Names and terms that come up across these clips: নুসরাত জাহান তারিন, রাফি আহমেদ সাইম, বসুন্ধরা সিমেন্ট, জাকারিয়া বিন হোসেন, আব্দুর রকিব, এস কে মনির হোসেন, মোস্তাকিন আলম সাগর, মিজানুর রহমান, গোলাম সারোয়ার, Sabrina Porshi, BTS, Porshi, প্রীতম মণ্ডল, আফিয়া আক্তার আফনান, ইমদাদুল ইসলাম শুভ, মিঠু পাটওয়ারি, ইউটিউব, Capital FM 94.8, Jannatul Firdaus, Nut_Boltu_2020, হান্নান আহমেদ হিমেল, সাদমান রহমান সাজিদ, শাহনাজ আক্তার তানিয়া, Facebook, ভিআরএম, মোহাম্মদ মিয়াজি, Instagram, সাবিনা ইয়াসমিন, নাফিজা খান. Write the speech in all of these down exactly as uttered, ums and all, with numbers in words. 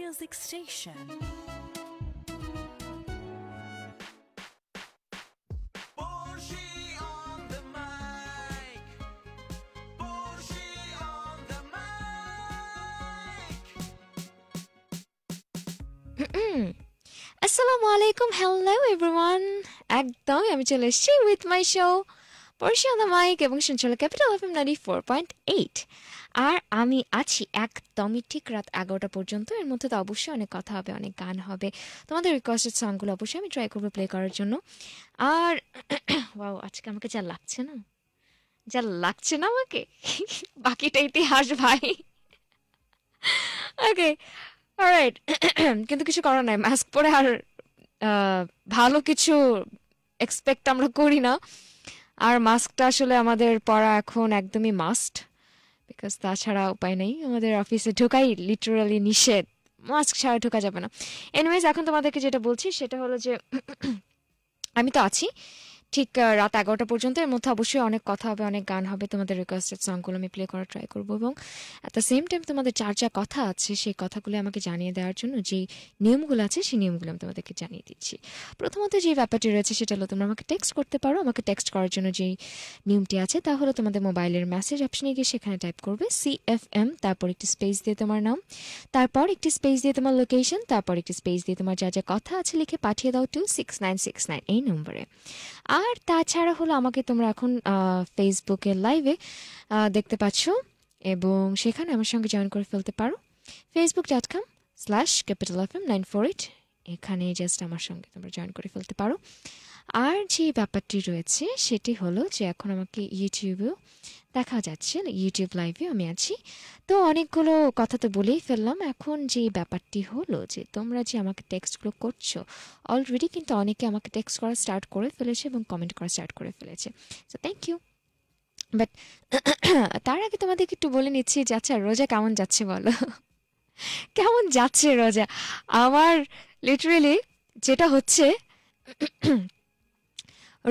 music station. Porshi on the mic. Porshi on the mic. Assalamu alaikum. Hello everyone. একদম আমি চলে এসেছি with my show. Porshi on the mic এবং শুনছিল Capital F M ninety-four point eight. আর আমি আছি একদমই ঠিক রাত এগারোটা পর্যন্ত। এর মধ্যে তো অবশ্যই অনেক কথা হবে, অনেক গান হবে, তোমাদের রিকোয়েস্টেড সংগুলো অবশ্যই আমি ট্রাই করবো প্লে করার জন্য। আর ওয়াও, আজকে আমাকে যা লাগছে না যা লাগছে না আমাকে বাকিটা ইতিহাস ভাই। ওকে অলরাইট, কিন্তু কিছু করার নাই, মাস্ক পরে আর ভালো কিছু এক্সপেক্ট আমরা করি না। আর মাস্কটা আসলে আমাদের পরা এখন একদমই মাস্ট, বিকজ তাছাড়া উপায় নেই। আমাদের অফিসে ঢোকাই লিটারালি নিষেধ, মাস্ক ছাড়া ঢোকা যাবে না। এনিওয়েজ, এখন তোমাদেরকে যেটা বলছি সেটা হলো যে আমি তো আছি ঠিক রাত এগারোটা পর্যন্ত। এর মধ্যে অবশ্যই অনেক কথা হবে, অনেক গান হবে, তোমাদের রিকোয়েস্টেড সংগুলো আমি প্লে করার ট্রাই করবো। এবং অ্যাট দ্য সেম টাইম তোমাদের যার যা কথা আছে সেই কথাগুলো আমাকে জানিয়ে দেওয়ার জন্য যেই নিয়মগুলো আছে সেই নিয়মগুলো আমি তোমাদেরকে জানিয়ে দিচ্ছি। প্রথমত যে ব্যাপারটি রয়েছে সেটা হলো তোমরা আমাকে টেক্সট করতে পারো। আমাকে টেক্সট করার জন্য যেই নিয়মটি আছে তা হলো তোমাদের মোবাইলের মেসেজ অপশনে গিয়ে সেখানে টাইপ করবে সি এফ এম, তারপর একটি স্পেস দিয়ে তোমার নাম, তারপর একটি স্পেস দিয়ে তোমার লোকেশন, তারপর একটি স্পেস দিয়ে তোমার যা যা কথা আছে লিখে পাঠিয়ে দাও two six nine six nine এই নম্বরে। আর তাছাড়া হলো আমাকে তোমরা এখন ফেসবুকে লাইভে দেখতে পাচ্ছ এবং সেখানে আমার সঙ্গে জয়েন করে ফেলতে পারো Facebook dot com slash capital F M nine four eight. এখানে জাস্ট আমার সঙ্গে তোমরা জয়েন করে ফেলতে পারো। আর যে ব্যাপারটি রয়েছে সেটি হলো যে এখন আমাকে ইউটিউবেও দেখা যাচ্ছে, ইউটিউব লাইভেও আমি আছি। তো অনেকগুলো কথা তো বলেই ফেললাম। এখন যে ব্যাপারটি হলো যে তোমরা যে আমাকে টেক্সটগুলো করছো অলরেডি, কিন্তু অনেকে আমাকে টেক্সট করা স্টার্ট করে ফেলেছে এবং কমেন্ট করা স্টার্ট করে ফেলেছে, সো থ্যাংক ইউ। বাট তার আগে তোমাদেরকে একটু বলে নিচ্ছি যে আচ্ছা রোজা কেমন যাচ্ছে বলো, কেমন যাচ্ছে রোজা আমার? লিটারেলি যেটা হচ্ছে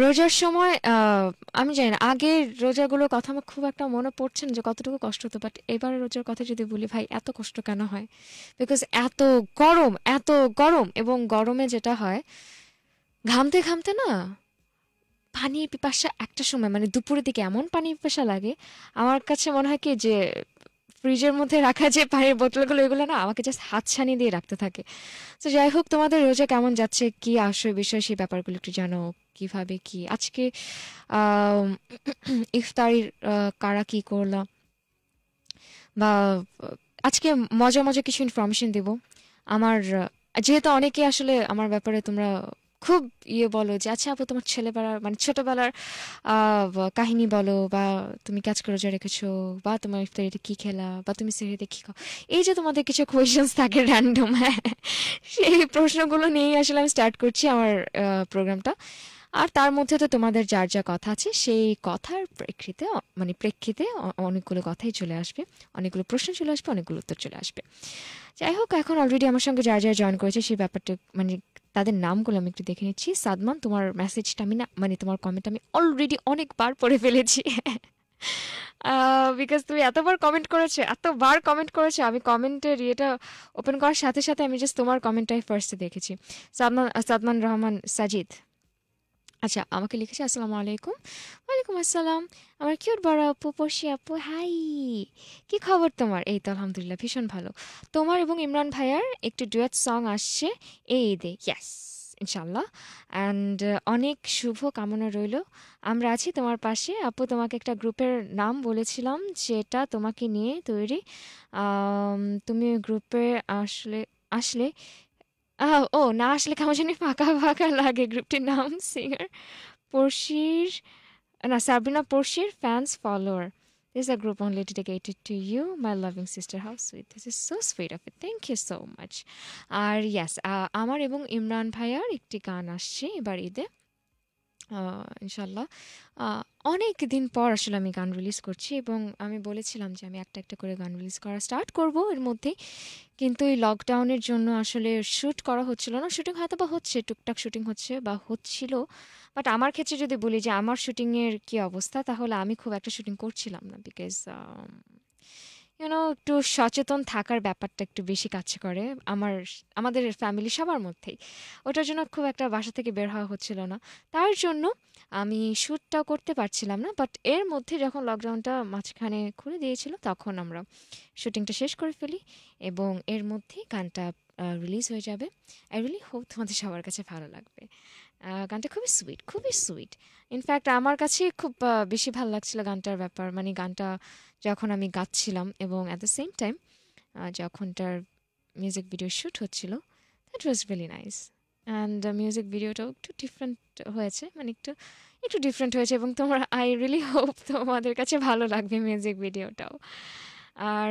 রোজার সময় আমি জানি না আগের রোজাগুলোর কথা আমার খুব একটা মনে পড়ছে না যে কতটুকু কষ্ট হতো, বাট এবারে রোজার কথা যদি বলি ভাই এত কষ্ট কেন হয়, বিকজ এত গরম, এত গরম। এবং গরমে যেটা হয় ঘামতে ঘামতে না পানির পিপাসা একটা সময় মানে দুপুরের দিকে এমন পানির পিপাসা লাগে আমার কাছে মনে হয় কি যে ফ্রিজের মধ্যে রাখা যে পানির বোতলগুলো এগুলো না আমাকে জাস্ট হাত ছানি দিয়ে রাখতে থাকে। তো যাই হোক, তোমাদের রোজা কেমন যাচ্ছে, কি আসল বিষয় সেই ব্যাপারগুলো একটু জানো, কিভাবে কি আজকে ইফতারির কারা কি করলাম, বা আজকে মজা মজা কিছু ইনফরমেশন দেব। আমার যেহেতু অনেকে আসলে আমার ব্যাপারে তোমরা খুব ইয়ে বলো যে আচ্ছা আপু তোমার ছেলেবেলার মানে ছোটবেলার কাহিনী বলো, বা তুমি কাজ করে যা রেখেছো, বা তোমার ইফতারিতে কি খেলা, বা তুমি সেহরিতে কি খাও, এই যে তোমাদের কিছু কোয়েশ্চেন্স থাকে র্যান্ডম, হ্যাঁ সেই প্রশ্নগুলো নিয়েই আসলে আমি স্টার্ট করছি আমার প্রোগ্রামটা। আর তার মধ্যে তো তোমাদের যার যা কথা আছে সেই কথার প্রেক্ষিতে মানে প্রেক্ষিতে অনেকগুলো কথাই চলে আসবে, অনেকগুলো প্রশ্ন চলে আসবে, অনেকগুলো উত্তর চলে আসবে। যাই হোক, এখন অলরেডি আমার সঙ্গে যারা যারা জয়েন করেছে সেই ব্যাপারটা মানে তাদের নামগুলো আমি একটু দেখে নিচ্ছি। সাদমান, তোমার মেসেজটা আমি না মানে তোমার কমেন্ট আমি অলরেডি অনেকবার পড়ে ফেলেছি, বিকজ তুমি এতবার কমেন্ট করেছো, এতবার কমেন্ট করেছো আমি কমেন্টের ইয়েটা ওপেন করার সাথে সাথে আমি জাস্ট তোমার কমেন্টটাই ফার্স্টে দেখেছি। সাদমান সাদমান রহমান সাজিদ আচ্ছা আমাকে লিখেছে আসসালামু আলাইকুম। ওয়ালাইকুম আসসালাম। আমার কিউট বড় আপু পড়শি আপু হাই, কি খবর তোমার? এই তো আলহামদুলিল্লাহ ভীষণ ভালো। তোমার এবং ইমরান ভাইয়ার একটু ডুয়েট সং আসছে এই ঈদে, ইয়াস ইনশাল্লাহ, অ্যান্ড অনেক শুভ কামনা রইল। আমরা আছি তোমার পাশে আপু। তোমাকে একটা গ্রুপের নাম বলেছিলাম যেটা তোমাকে নিয়ে তৈরি, তুমি গ্রুপে আসলে আসলে ও না আসলে কেমন জানি ফাঁকা ফাঁকা লাগে। গ্রুপটির নাম সিঙ্গার পড়শির না সাবিনা পড়শির fans follower, this a group only dedicated to you my loving sister how sweet, this is so sweet of it, thank you so much. আর ইয়াস, আমার এবং ইমরান ভাইয়ার একটি গান আসছে এবার ঈদে ইনশাল্লাহ। অনেক দিন পর আসলে আমি গান রিলিজ করছি এবং আমি বলেছিলাম যে আমি একটা একটা করে গান রিলিজ করা স্টার্ট করব এর মধ্যেই, কিন্তু এই লকডাউনের জন্য আসলে শ্যুট করা হচ্ছিল না। শ্যুটিং হয়তো বা হচ্ছে, টুকটাক শ্যুটিং হচ্ছে বা হচ্ছিল, বাট আমার ক্ষেত্রে যদি বলি যে আমার শ্যুটিংয়ের কী অবস্থা, তাহলে আমি খুব একটা শ্যুটিং করছিলাম না, বিকজ you know একটু সচেতন থাকার ব্যাপারটা একটু বেশি কাজ করে আমার আমাদের ফ্যামিলি সবার মধ্যেই ওটার জন্য খুব একটা বাসা থেকে বের হওয়া হচ্ছিল না তার জন্য আমি শুটটা করতে পারছিলাম না বাট এর মধ্যে যখন লকডাউনটা মাঝখানে খুলে দিয়েছিল তখন আমরা শুটিংটা শেষ করে ফেলি এবং এর মধ্যে গানটা রিলিজ হয়ে যাবে আই রিয়েলি হোপ তোমাদের সবার কাছে ভালো লাগবে গানটা খুবই সুইট খুবই সুইট ইনফ্যাক্ট আমার কাছে খুব বেশি ভালো লাগছিল গানটার ব্যাপার মানে গানটা যখন আমি গাচ্ছিলাম এবং অ্যাট দ্য সেম টাইম যখন তার মিউজিক ভিডিও শ্যুট হচ্ছিল that was really nice and music ভিডিওটাও একটু ডিফারেন্ট হয়েছে মানে একটু একটু ডিফারেন্ট হয়েছে এবং তোমরা আই রিয়েলি হোপ তোমাদের কাছে ভালো লাগবে মিউজিক ভিডিওটাও আর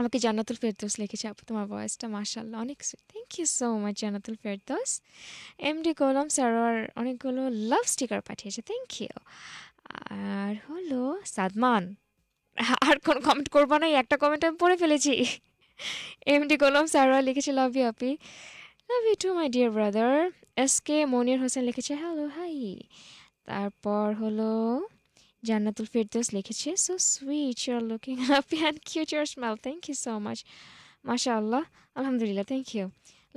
আমাকে জান্নাতুল ফেরদৌস লিখেছে আপু তোমার ভয়েসটা মাশাআল্লাহ অনেক sweet thank you so much Jannatul Ferdous MD গোলাম সারোয়ার অনেকগুলো লাভ স্টিকার পাঠিয়েছে থ্যাংক ইউ আর হলো সাদমান আর কোন কমেন্ট করবো না একটা কমেন্ট আমি পড়ে ফেলেছি এমডি গোলাম সারোয়ার লিখেছে লাভ ইউ আপি love you too my dear brother এস কে মনির হোসেন লিখেছে হ্যালো হাই তারপর হলো Jannatul Firdaus লিখেছে so sweet you are looking happy and cute your smile thank you so much mashallah alhamdulillah thank you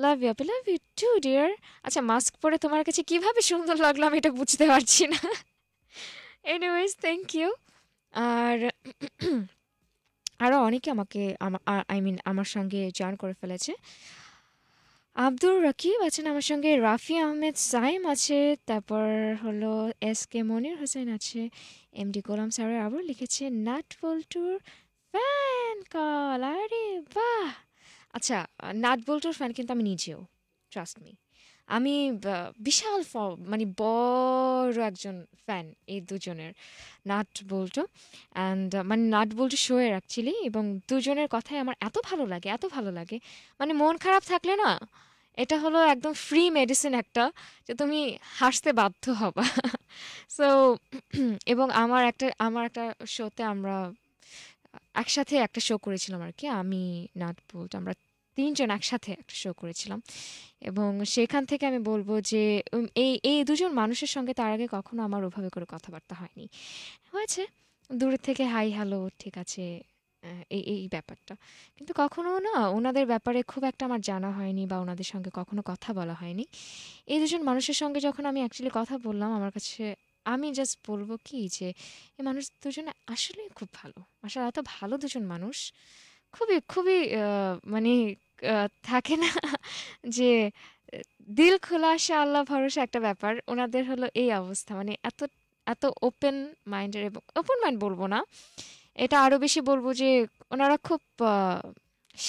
love you I love you too dear আচ্ছা mask পরে তোমার কাছে কিভাবে সুন্দর লাগলো আমি এটা বুঝতে পারছি না anyways thank you আর আরো অনেকে আমাকে আই মিন আমার সঙ্গে জয়েন করে ফেলেছে আব্দুর রকিব আছেন আমার সঙ্গে রাফি আহমেদ সাইম আছে তারপর হলো এস কে মনির হোসেন আছে এমডি গোলাম স্যারের আবার লিখেছে নাট বল্টুর ফ্যান কল আরে বাহ আচ্ছা নাট বল্টুর ফ্যান কিন্তু আমি নিজেও ট্রাস্ট মি আমি বিশাল ফ মানে বড় একজন ফ্যান এই দুজনের নাট বল্টু অ্যান্ড মানে নাট বল্টু শোয়ের অ্যাকচুয়ালি এবং দুজনের কথাই আমার এত ভালো লাগে এত ভালো লাগে মানে মন খারাপ থাকলে না এটা হলো একদম ফ্রি মেডিসিন একটা যে তুমি হাসতে বাধ্য হবা সো এবং আমার একটা আমার একটা শোতে আমরা একসাথে একটা শো করেছিলাম আর কি আমি নাট বল্টু আমরা তিনজন একসাথে একটা শো করেছিলাম এবং সেখান থেকে আমি বলবো যে এই এই দুজন মানুষের সঙ্গে তার আগে কখনো আমার ওভাবে করে কথাবার্তা হয়নি হয়েছে দূরের থেকে হাই হ্যালো ঠিক আছে এই এই ব্যাপারটা কিন্তু কখনো না ওনাদের ব্যাপারে খুব একটা আমার জানা হয়নি বা ওনাদের সঙ্গে কখনো কথা বলা হয়নি এই দুজন মানুষের সঙ্গে যখন আমি অ্যাকচুয়ালি কথা বললাম আমার কাছে আমি জাস্ট বলবো কি যে এই মানুষ দুজন আসলেই খুব ভালো আসলে এত ভালো দুজন মানুষ খুবই খুবই মানে থাকে না যে দিল খোলা আশা আল্লাহ ভরসা একটা ব্যাপার ওনাদের হলো এই অবস্থা মানে এত এত ওপেন মাইন্ডের এবং ওপেন মাইন্ড বলবো না এটা আরও বেশি বলবো যে ওনারা খুব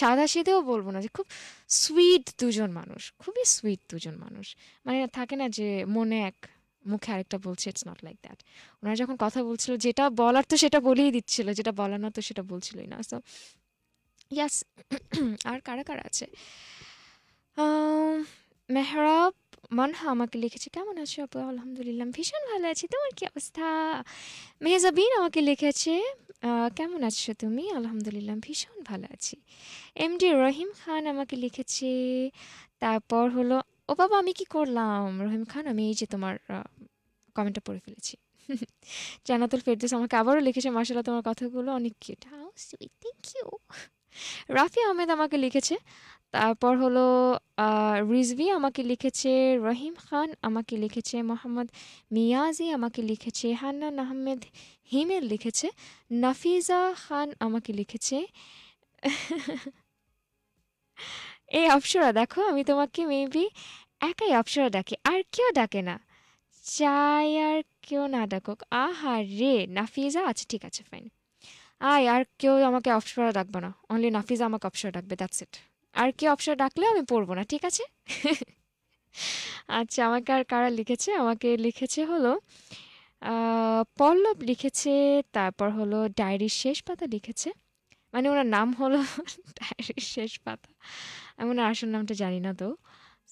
সাদাসিধেও বলবো না যে খুব সুইট দুজন মানুষ খুবই সুইট দুজন মানুষ মানে থাকে না যে মনে এক মুখে আরেকটা বলছে ইটস নট লাইক দ্যাট ওনারা যখন কথা বলছিল যেটা বলার তো সেটা বলেই দিচ্ছিল যেটা বলার না তো সেটা বলছিলই না সো ইয়াস আর কারা কারা আছে মেহরাব মানহা আমাকে লিখেছে কেমন আছো আপু আলহামদুলিল্লাহ ভীষণ ভালো আছি তোমার কি অবস্থা মেহজাবিন আমাকে লিখেছে কেমন আছো তুমি আলহামদুলিল্লাহ ভীষণ ভালো আছি এমডি রহিম খান আমাকে লিখেছে তারপর হলো ও বাবা আমি কি করলাম রহিম খান আমি এই যে তোমার কমেন্টটা পড়ে ফেলেছি জান্নাতুল ফেরদৌস আমাকে আবারও লিখেছে মাশাআল্লাহ তোমার কথাগুলো অনেক cute how sweet thank you Rafi Ahmed আমাকে লিখেছে তারপর হলো রিজভি আমাকে লিখেছে রহিম খান আমাকে লিখেছে মোহাম্মদ মিয়াজি আমাকে লিখেছে হান্নান আহমেদ হিমেল লিখেছে নাফিজা খান আমাকে লিখেছে এই অপসরা দেখো আমি তোমাকে মেবি একাই অপসরা ডাকি আর কেউ ডাকে না চাই আর কেউ না ডাকুক আহা রে নাফিজা আচ্ছা ঠিক আছে ফাইন আয় আর কেউ আমাকে অপসরা ডাকবে না অনলি নাফিজা আমাকে অপসরা ডাকবে দ্যাটস ইট আর কেউ অপসরা ডাকলেও আমি পড়বো না ঠিক আছে আচ্ছা আমাকে আর কারা লিখেছে আমাকে লিখেছে হলো পল্লব লিখেছে তারপর হলো ডায়েরির শেষ পাতা লিখেছে মানে ওনার নাম হলো ডায়েরির শেষ পাতা আমি ওনার আসল নামটা জানি না তো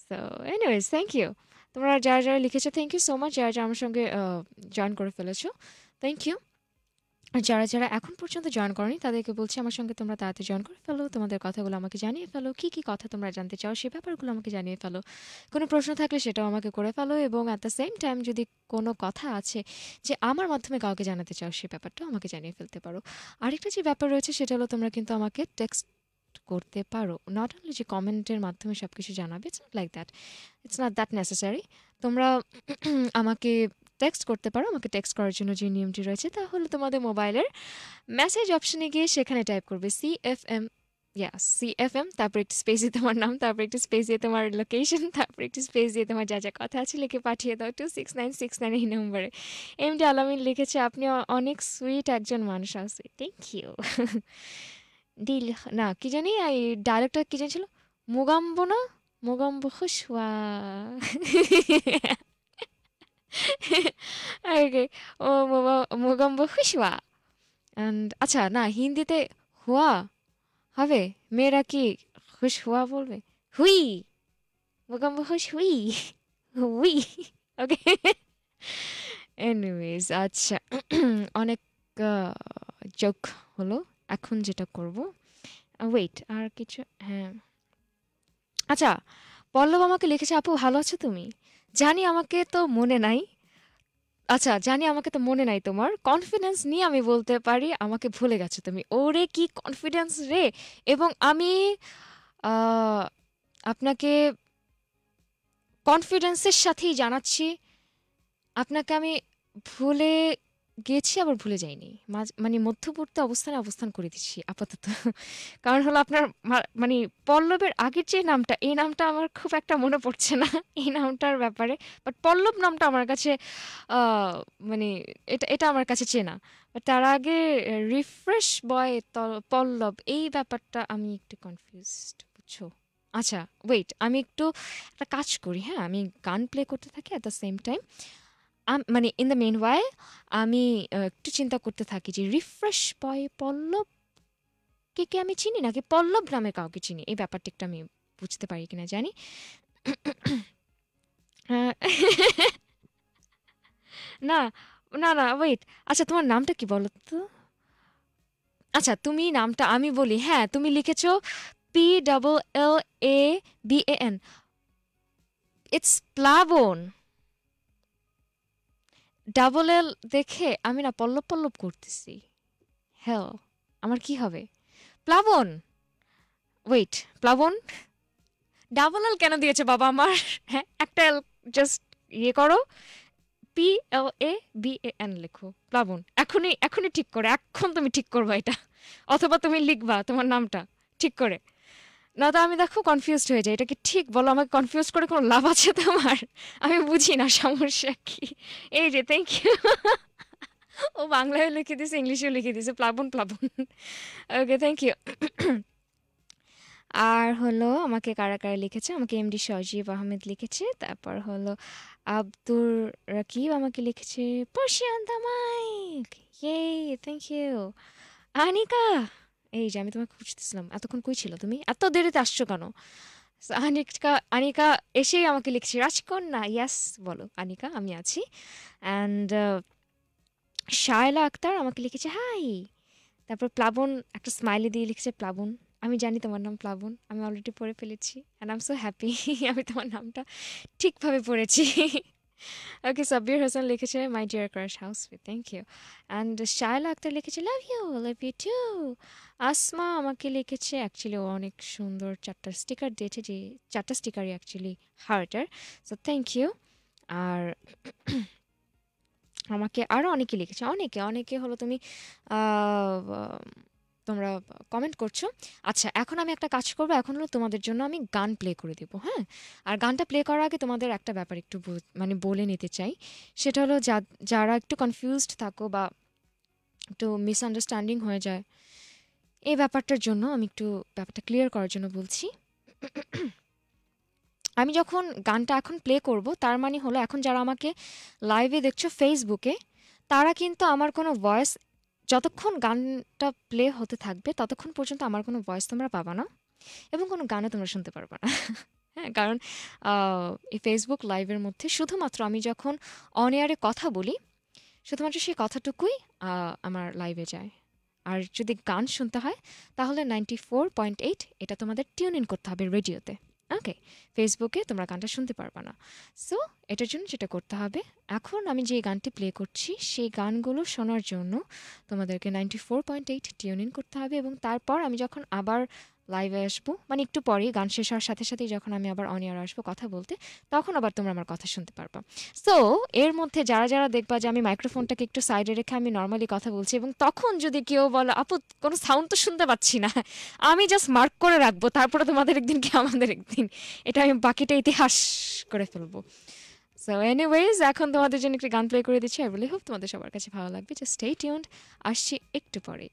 সো এনিওয়েজ থ্যাংক ইউ তোমরা যারা যারা লিখেছো থ্যাংক ইউ সো মাচ যারা যারা আমার সঙ্গে জয়েন করে ফেলেছো থ্যাংক ইউ আর যারা যারা এখন পর্যন্ত জয়েন করনি তাদেরকে বলছি আমার সঙ্গে তোমরা তাড়াতাড়ি জয়েন করে ফেলো, তোমাদের কথাগুলো আমাকে জানিয়ে ফেলো, কী কী কথা তোমরা জানতে চাও সেই ব্যাপারগুলো আমাকে জানিয়ে ফেলো, কোনো প্রশ্ন থাকলে সেটাও আমাকে করে ফেলো, এবং অ্যাট দ্য সেম টাইম যদি কোনো কথা আছে যে আমার মাধ্যমে কাউকে জানাতে চাও সেই ব্যাপারটাও আমাকে জানিয়ে ফেলতে পারো। আরেকটা যে ব্যাপার রয়েছে সেটা হলো তোমরা কিন্তু আমাকে টেক্সট করতে পারো, নট অনলি যে কমেন্টের মাধ্যমে সব কিছু জানাবে, it's not like that, it's not that necessary. তোমরা আমাকে টেক্সট করতে পারো, আমাকে টেক্সট করার জন্য যে নিয়মটি রয়েছে তা হলো তোমাদের মোবাইলের মেসেজ অপশনে গিয়ে সেখানে টাইপ করবে সি এফ এম ইয়া সি এফ এম, তারপর একটি স্পেস দিয়ে তোমার নাম, তারপর একটি স্পেস দিয়ে তোমার লোকেশন, তারপর একটি স্পেস দিয়ে তোমার যা যা কথা আছে লিখে পাঠিয়ে দাও two six nine six nine এই নম্বরে। এমডি আলামিন লিখেছে আপনি অনেক সুইট একজন মানুষ আছে, থ্যাংক ইউ। ডিল না কি জানি এই ডাইরেক্টটা কী জানি ছিল, মোগাম্বো না মোগাম্বো খুশুয়া। ওকে ও মোগাম্বো খুশুয়া। অ্যান্ড আচ্ছা না হিন্দিতে হুয়া হবে, মেয়েরা কি খুশ হুয়া বলবে, হুই মোগাম্বো খুশ হুই হুই। ওকে এনিওয়েজ আচ্ছা অনেক জোক হলো, এখন যেটা করব ওয়েট আর কিছু, হ্যাঁ আচ্ছা পল্লব আমাকে লিখেছে আপু ভালো আছো তুমি, জানি আমাকে তো মনে নাই, আচ্ছা জানি আমাকে তো মনে নাই তোমার কনফিডেন্স নিয়ে আমি বলতে পারি আমাকে ভুলে গেছো তুমি। ওরে কি কনফিডেন্স রে, এবং আমি আপনাকে কনফিডেন্সের সাথেই জানাচ্ছি আপনাকে আমি ভুলে গেছি, আবার ভুলে যাইনি, মানে মধ্যবর্তী অবস্থানে অবস্থান করে দিচ্ছি আপাতত। কারণ হলো আপনার মানে পল্লবের আগের যে নামটা এই নামটা আমার খুব একটা মনে পড়ছে না এই নামটার ব্যাপারে, বাট পল্লব নামটা আমার কাছে মানে এটা এটা আমার কাছে চেনা, বাট তার আগে রিফ্রেশ বয় পল্লব এই ব্যাপারটা আমি একটু কনফিউজড বুঝছো। আচ্ছা ওয়েট আমি একটু একটা কাজ করি, হ্যাঁ আমি গান প্লে করতে থাকি অ্যাট দ্য সেম টাইম, মানে ইন দ্য মেন ওয়াই আমি একটু চিন্তা করতে থাকি যে রিফ্রেশ বয় পল্লব কে কে আমি চিনি, নাকি পল্লব নামে কাউকে চিনি, এই ব্যাপারটা একটু আমি বুঝতে পারি কিনা জানি। না না না ওয়েট আচ্ছা তোমার নামটা কি বলো তো, আচ্ছা তুমি নামটা আমি বলি, হ্যাঁ তুমি লিখেছো P double L A B A N, it's Plabon. Double L দেখে আমি না পল্লব পল্লব করতেছি, হ্যাঁ আমার কি হবে প্লাবন, ওয়েট প্লাবন ডাবল এল কেন দিয়েছে বাবা আমার, হ্যাঁ একটা এল জাস্ট ইয়ে করো P L A B A N লেখো প্লাবন, এখনই এখনই ঠিক করে, এখন তুমি ঠিক করবা এটা, অথবা তুমি লিখবা তোমার নামটা ঠিক করে, না তো আমি দেখো কনফিউজড হয়ে যায়, এটা কি ঠিক বলো, আমাকে কনফিউজ করে কোনো লাভ আছে তোমার, আমি বুঝি না সমস্যা কি, এই যে থ্যাংক ইউ। ও বাংলায় লিখে দিয়েছে ইংলিশেও লিখে দিয়েছে প্লাবন প্লাবন, ওকে থ্যাংক ইউ। আর হলো আমাকে কারা কারা লিখেছে, আমাকে এমডি সজীব আহমেদ লিখেছে, তারপর হলো আব্দুর রাকিব আমাকে লিখেছে পড়শি অন দ্য মাইক, ইয়ে থ্যাংক ইউ। আনিকা, এই যে আমি তোমাকে খুঁজতেছিলাম এতক্ষণ কই ছিল তুমি, এত দেরিতে আসছো কেন। আনিকা আনিকা এসেই আমাকে লিখছে রাজকন্যা, ইয়াস বলো আনিকা আমি আছি। অ্যান্ড শায়লা আক্তার আমাকে লিখেছে হাই, তারপর প্লাবন একটা স্মাইলি দিয়ে লিখেছে প্লাবন, আমি জানি তোমার নাম প্লাবন, আমি অলরেডি পড়ে ফেলেছি and I am so happy আমি তোমার নামটা ঠিকভাবে পড়েছি। ওকে সাব্বির হোসেন লিখেছে my dear crush house with, thank you. And Shaila Akter লিখেছে love you love you too. Asma আমাকে লিখেছে অ্যাকচুয়ালি ও অনেক সুন্দর চারটা স্টিকার দিয়েছে, যে চারটা স্টিকারই অ্যাকচুয়ালি হার্টের, সো থ্যাংক ইউ। আর আমাকে আরও অনেকে লিখেছে, অনেকে অনেকে হলো তুমি তোমরা কমেন্ট করছো। আচ্ছা এখন আমি একটা কাজ করবো, এখন হলো তোমাদের জন্য আমি গান প্লে করে দেবো, হ্যাঁ আর গানটা প্লে করার আগে তোমাদের একটা ব্যাপার একটু মানে বলে নিতে চাই, সেটা হলো যা যারা একটু কনফিউজড থাকো বা একটু মিসআন্ডারস্ট্যান্ডিং হয়ে যায় এই ব্যাপারটার জন্য আমি একটু ব্যাপারটা ক্লিয়ার করার জন্য বলছি। আমি যখন গানটা এখন প্লে করব তার মানে হলো এখন যারা আমাকে লাইভে দেখছো ফেসবুকে তারা কিন্তু আমার কোনো ভয়েস, যতক্ষণ গানটা প্লে হতে থাকবে ততক্ষণ পর্যন্ত আমার কোনো ভয়েস তোমরা পাবা না এবং কোনো গানও তোমরা শুনতে পারবা না, হ্যাঁ কারণ এই ফেসবুক লাইভের মধ্যে শুধুমাত্র আমি যখন অন এয়ারে কথা বলি শুধুমাত্র সেই কথাটুকুই আমার লাইভে যায়। আর যদি গান শুনতে হয় তাহলে ninety four point eight এটা তোমাদের টিউন ইন করতে হবে রেডিওতে। ওকে, ফেসবুকে তোমরা গানটা শুনতে পারবে না। সো এটার জন্য যেটা করতে হবে, এখন আমি যে গানটি প্লে করছি সেই গানগুলো শোনার জন্য তোমাদেরকে ninety four point eight tune in করতে হবে, এবং তারপর আমি যখন আবার লাইভে আসবো, মানে একটু পরে গান শেষ হওয়ার সাথে সাথেই যখন আমি আবার অন এয়ার আসবো কথা বলতে, তখন আবার তোমরা আমার কথা শুনতে পারবা। সো এর মধ্যে যারা যারা দেখবা যে আমি মাইক্রোফোনটাকে একটু সাইডে রেখে আমি নর্মালি কথা বলছি, এবং তখন যদি কেউ বলো আপু কোনো সাউন্ড তো শুনতে পাচ্ছি না, আমি জাস্ট মার্ক করে রাখবো, তারপরে তোমাদের একদিন কি আমাদের একদিন, এটা আমি বাকিটা ইতিহাস করে ফেলবো। সো এনিওয়েজ, এখন তোমাদের জন্য একটি গান প্লে করে দিচ্ছি। আই রিয়েলি হোপ তোমাদের সবার কাছে ভালো লাগবে। জাস্ট স্টে টিউনড, আসছি একটু পরে।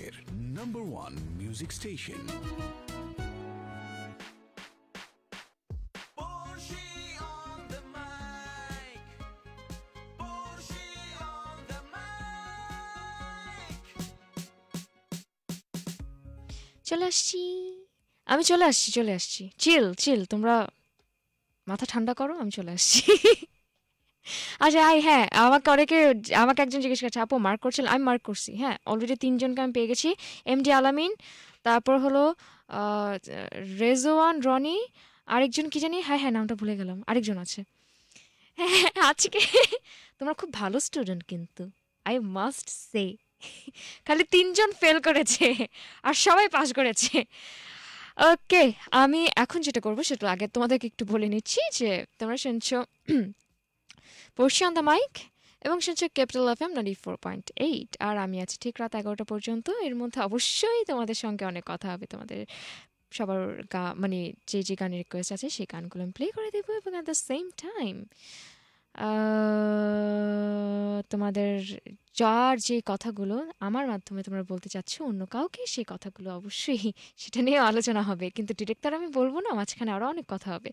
বাংলাদেশের নাম্বার ওয়ান মিউজিক স্টেশন চলে আসছি আমি চলে আসছি চলে আসছি চিল চিল তোমরা মাথা ঠান্ডা করো আমি চলে আসছি আচ্ছা আই হ্যাঁ আমাকে অনেকে আমাকে একজন জিজ্ঞেস করছে আপু মার্ক করছিল আমি মার্ক করছি হ্যাঁ অলরেডি তিনজনকে আমি পেয়ে গেছি এমডি আলামিন তারপর হলো রেজওয়ান রনি আরেকজন কি জানি হ্যাঁ হ্যাঁ নামটা ভুলে গেলাম আরেকজন আছে হ্যাঁ আজকে তোমরা খুব ভালো স্টুডেন্ট কিন্তু আই মাস্ট সে খালি তিনজন ফেল করেছে আর সবাই পাস করেছে ওকে আমি এখন যেটা করবো সেটা আগে তোমাদেরকে একটু বলে নিচ্ছি যে তোমরা শুনছো Porshi on the mic এবং শুনছো Capital FM ninety-four point eight আর আমি আছি ঠিক রাত এগারোটা পর্যন্ত এর মধ্যে অবশ্যই তোমাদের সঙ্গে অনেক কথা হবে তোমাদের সবার গা মানে যে যে গানের রিকোয়েস্ট আছে সেই গানগুলো আমি প্লে করে দেবো এবং অ্যাট দ্য সেম টাইম তোমাদের যার যে কথাগুলো আমার মাধ্যমে তোমরা বলতে চাচ্ছ অন্য কাউকে সেই কথাগুলো অবশ্যই সেটা নিয়ে আলোচনা হবে কিন্তু ডিরেক্ট তার আমি বলবো না মাঝখানে আরও অনেক কথা হবে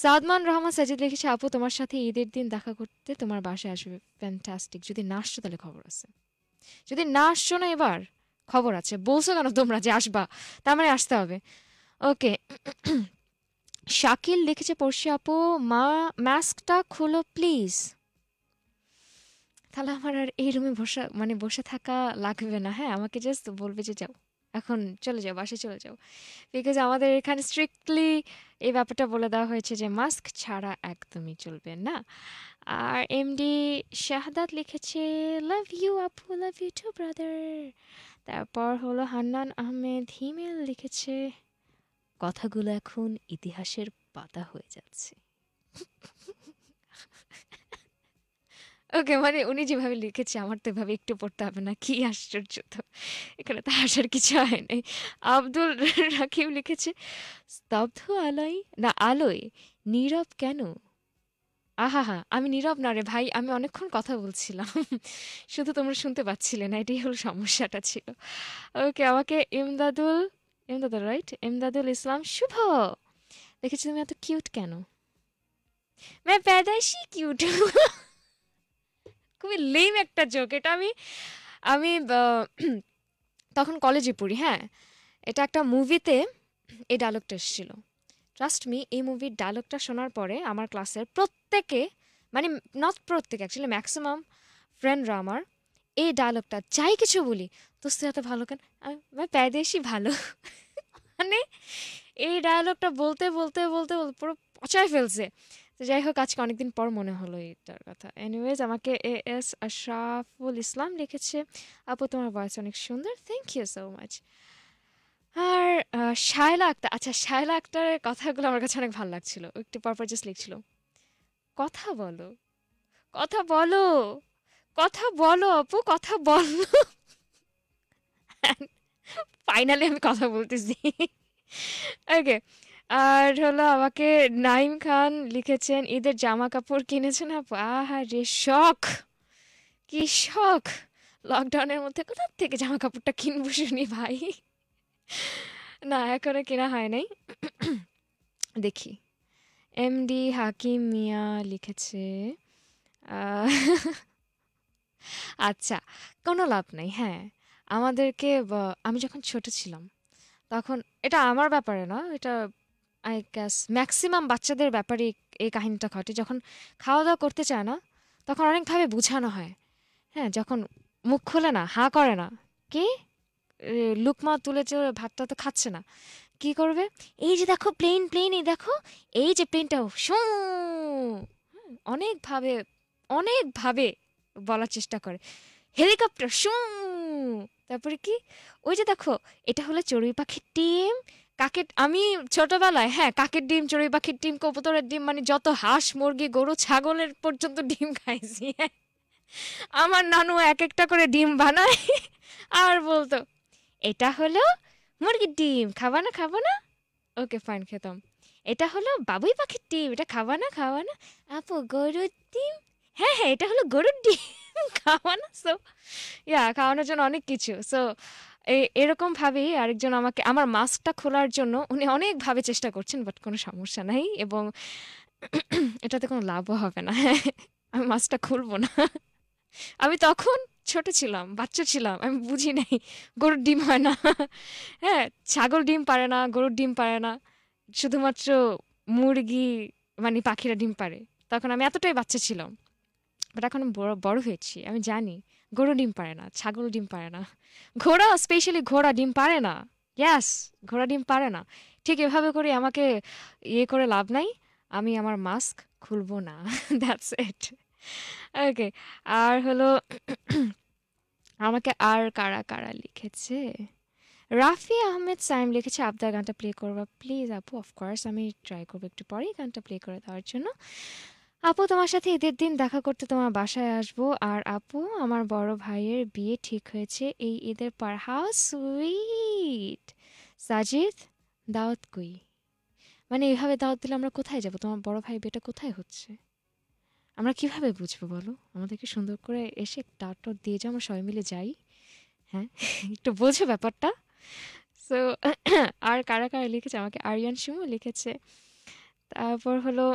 সাদমান রহমান সাজিদ লিখেছে আপু তোমার সাথে ঈদের দিন দেখা করতে তোমার বাসায় আসবে ফ্যান্টাস্টিক যদি না আসছো তাহলে খবর আছে যদি না আসছো না এবার খবর আছে বলছো কেন তোমরা যে আসবা তার মানে আসতে হবে ওকে শাকিল লিখেছে পড়শি আপু মা মাস্কটা খোলো প্লিজ তাহলে আমার আর এই রুমে বসা মানে বসে থাকা লাগবে না হ্যাঁ আমাকে জাস্ট বলবে যে যাও এখন চলে যাও বাসায় চলে যাও বিকজ আমাদের এখানে স্ট্রিক্টলি এই ব্যাপারটা বলে দেওয়া হয়েছে যে মাস্ক ছাড়া একদমই চলবে না আর এমডি শাহাদাত লিখেছে লাভ ইউ আপু লাভ ইউ টু ব্রাদার তারপর হলো হান্নান আহমেদ হিমেল লিখেছে কথাগুলো এখন ইতিহাসের পাতা হয়ে যাচ্ছে ওকে মানে উনি যেভাবে লিখেছে আমার তো এভাবে একটু পড়তে হবে না কি আশ্চর্য তো এখানে তো আসার কিছু হয় নাই আব্দুল রাকিব লিখেছে স্তব্ধ আলোয় না আলোয় নীরব কেন আহা হা আমি নীরব না রে ভাই আমি অনেকক্ষণ কথা বলছিলাম শুধু তোমরা শুনতে পাচ্ছিলে না এটাই হলো সমস্যাটা ছিল ওকে আমাকে ইমদাদুল ইমদাদুল রাইট ইমদাদুল ইসলাম শুভ দেখেছি তুমি এত কিউট কেন মানে পেদাইশি কিউট খুবই লেম একটা জোক এটা আমি আমি তখন কলেজে পড়ি হ্যাঁ এটা একটা মুভিতে এই ডায়লগটা এসেছিল ট্রাস্ট মি এই মুভির ডায়লগটা শোনার পরে আমার ক্লাসের প্রত্যেকে মানে নট প্রত্যেকে অ্যাকচুয়ালি ম্যাক্সিমাম ফ্রেন্ডরা আমার এই ডায়লগটা যাই কিছু বলি তো সে এত ভালো কেন আমি মানে প্যাদেশি ভালো মানে এই ডায়লগটা বলতে বলতে বলতে বলতে পুরো পচায় ফেলছে তো যাই হোক আজকে অনেকদিন পর মনে হলো এটার কথা এনিওয়েজ আমাকে এ এস আশরাফুল ইসলাম লিখেছে আপু তোমার ভয়েস অনেক সুন্দর থ্যাংক ইউ সো মাচ আর শায়লা আক্তার আচ্ছা শায়লা আক্তারের কথাগুলো আমার কাছে অনেক ভালো লাগছিল একটু পরপর জাস্ট লিখছিল কথা বলো কথা বলো কথা বলো আপু কথা বলো ফাইনালি আমি কথা বলতেছি ওকে আর হলো আমাকে নাইম খান লিখেছেন ঈদের জামা কাপড় কিনেছেন আপু আহারে শখ কি শখ লকডাউনের মধ্যে কোথার থেকে জামা কাপড়টা কিনবো শুনি ভাই না এখনো কেনা হয় নাই দেখি এমডি হাকিম মিয়া লিখেছে আচ্ছা কোনো লাভ নাই হ্যাঁ আমাদেরকে আমি যখন ছোট ছিলাম তখন এটা আমার ব্যাপারে না এটা আই গ্যাস ম্যাক্সিমাম বাচ্চাদের ব্যাপারে এই কাহিনীটা ঘটে যখন খাওয়া দাওয়া করতে চায় না তখন অনেকভাবে বোঝানো হয় হ্যাঁ যখন মুখ খোলে না হাঁ করে না কি লুকমা তুলে চলে ভাতটা তো খাচ্ছে না কি করবে এই যে দেখো প্লেন প্লেন এই দেখো এই যে প্লেনটা শু অনেকভাবে অনেকভাবে বলার চেষ্টা করে হেলিকপ্টার শু তারপরে কি ওই যে দেখো এটা হলো চড়ুই পাখির ডিম কাকের আমি ছোটবেলায় হ্যাঁ কাকের ডিম চড়ুই পাখির ডিম কবুতরের ডিম মানে যত হাঁস মুরগি গরু ছাগলের পর্যন্ত ডিম খাইছি আমার নানু এক একটা করে ডিম বানায় আর বলতো এটা হলো মুরগির ডিম খাবা না খাবো না ওকে ফাইন খেতাম এটা হলো বাবুই পাখির ডিম এটা খাবা না খাওয়া না আপু গরুর ডিম হ্যাঁ হ্যাঁ এটা হলো গরুর ডিম খাওয়ানো সো ইয়া খাওয়ানোর জন্য অনেক কিছু সো এরকম ভাবে আরেকজন আমাকে আমার মাস্কটা খোলার জন্য উনি অনেক ভাবে চেষ্টা করছেন, বাট কোনো সমস্যা নাই এবং এটাতে কোনো লাভও হবে না। আমি মাস্কটা খুলবো না, আমি তখন ছোট ছিলাম, বাচ্চা ছিলাম, আমি বুঝি নাই গরুর ডিম হয় না, হ্যাঁ ছাগল ডিম পারে না, গরুর ডিম পারে না, শুধুমাত্র মুরগি মানে পাখিরা ডিম পারে। তখন আমি এতটাই বাচ্চা ছিলাম, বাট এখন বড় বড় হয়েছি, আমি জানি গরু ডিম পারে না, ছাগল ডিম পারে না, ঘোড়া স্পেশালি ঘোড়া ডিম পারে না, ইয়াস ঘোড়া ডিম পারে না। ঠিক এভাবে করে আমাকে ইয়ে করে লাভ নাই, আমি আমার মাস্ক খুলবো না, দ্যাটস ইট। ওকে, আর হলো আমাকে আর কারা কারা লিখেছে, রাফি আহমেদ সাইম লিখেছে আপনার গানটা প্লে করবা প্লিজ আপু। অফকোর্স আমি ট্রাই করবো একটু পরেই গানটা প্লে করে দেওয়ার জন্য। আপু তোমার সাথে ঈদের দিন দেখা করতে তোমার বাসায় আসবো, আর আপু আমার বড় ভাইয়ের বিয়ে ঠিক হয়েছে এই ঈদের পর। হাউ সুইট সাজিদ, দাওয়াত কই, মানে এইভাবে দাওয়াত দিলে আমরা কোথায় যাব? তোমার বড় ভাই বিয়েটা কোথায় হচ্ছে আমরা কিভাবে বুঝবো বলো? আমাদেরকে সুন্দর করে এসে টাটর দিয়ে যাও, আমরা সবাই মিলে যাই, হ্যাঁ একটু বোঝো ব্যাপারটা। সো আর কারা কারা লিখেছে আমাকে, আরিয়ান শিমু লিখেছে, তারপর হলো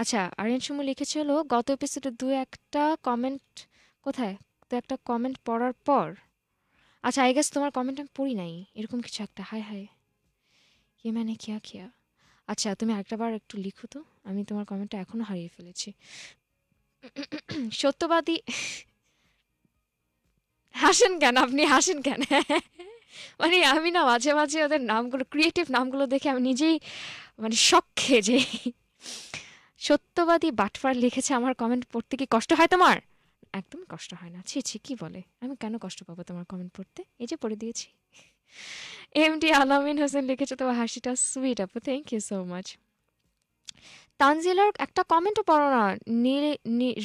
আচ্ছা আরিয়ান শিমু লিখেছে হলো গত এপিসোডে দু একটা কমেন্ট কোথায় দু একটা কমেন্ট পড়ার পর, আচ্ছা আই গেস তোমার কমেন্ট আমি পড়ি নাই এরকম কিছু একটা, হায় হায় ইয়ে মানে কিয়া কিয়া। আচ্ছা তুমি আরেকটা বার একটু লিখো তো, আমি তোমার কমেন্টটা এখনও হারিয়ে ফেলেছি। সত্যবাদী, হাসেন কেন আপনি, হাসেন কেন? মানে আমি না মাঝে মাঝে ওদের নামগুলো ক্রিয়েটিভ নামগুলো দেখে আমি নিজেই মানে শখ খেয়ে যাই। সত্যবাদী বাটফার লিখেছে আমার কমেন্ট পড়তে কি কষ্ট হয় তোমার? একদম কষ্ট হয় না, ছি ছি কি বলে, আমি কেন কষ্ট পাবো তোমার কমেন্ট পড়তে, এই যে পড়ে দিয়েছি। এমডি আলামিন হোসেন লিখেছে তোমার হাসিটা সুইট আপু, থ্যাংক ইউ সো মাচ। তানজিলার একটা কমেন্টও পড়ো না, নীল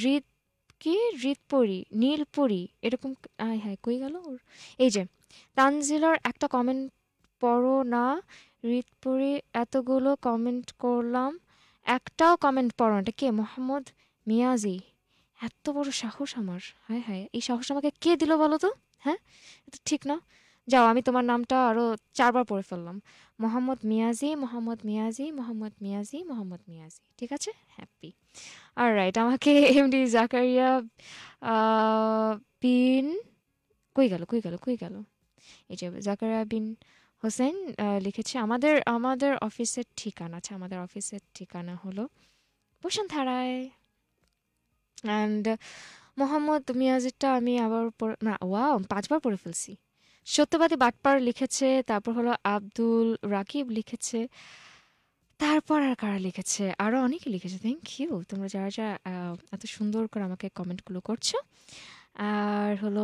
হৃদ কি হৃদপরি নীলপরি এরকম, হ্যাঁ হ্যাঁ কই গেল ওর, এই যে তানজিলার একটা কমেন্ট পড়ো না হৃদপরি, এতগুলো কমেন্ট করলাম একটাও কমেন্ট পড়ো না, এটা কে? মোহাম্মদ মিয়াজি, এত বড় সাহস আমার, হ্যাঁ হ্যাঁ এই সাহস আমাকে কে দিল বলো তো, হ্যাঁ এটা ঠিক না। যাও আমি তোমার নামটা আরও চারবার পড়ে ফেললাম, মোহাম্মদ মিয়াজি মোহাম্মদ মিয়াজি মোহাম্মদ মিয়াজি মোহাম্মদ মিয়াজি, ঠিক আছে হ্যাপি। আর রাইট আমাকে এমডি জাকারিয়া বিন কই গেল কই গেল কই গেল এই যে জাকারিয়া বিন হোসেন লিখেছে আমাদের আমাদের অফিসের ঠিকানা, আচ্ছা আমাদের অফিসের ঠিকানা হলো বসুন্ধারায়। অ্যান্ড মোহাম্মদ মিয়াজিটা আমি আবার না ওয়া পাঁচবার পড়ে ফেলছি। সত্যবাদী বাটপার লিখেছে, তারপর হলো আব্দুল রাকিব লিখেছে, তারপর আর কারা লিখেছে, আরও অনেকে লিখেছে, থ্যাংক ইউ তোমরা যারা যারা এত সুন্দর করে আমাকে কমেন্টগুলো করছো। আর হলো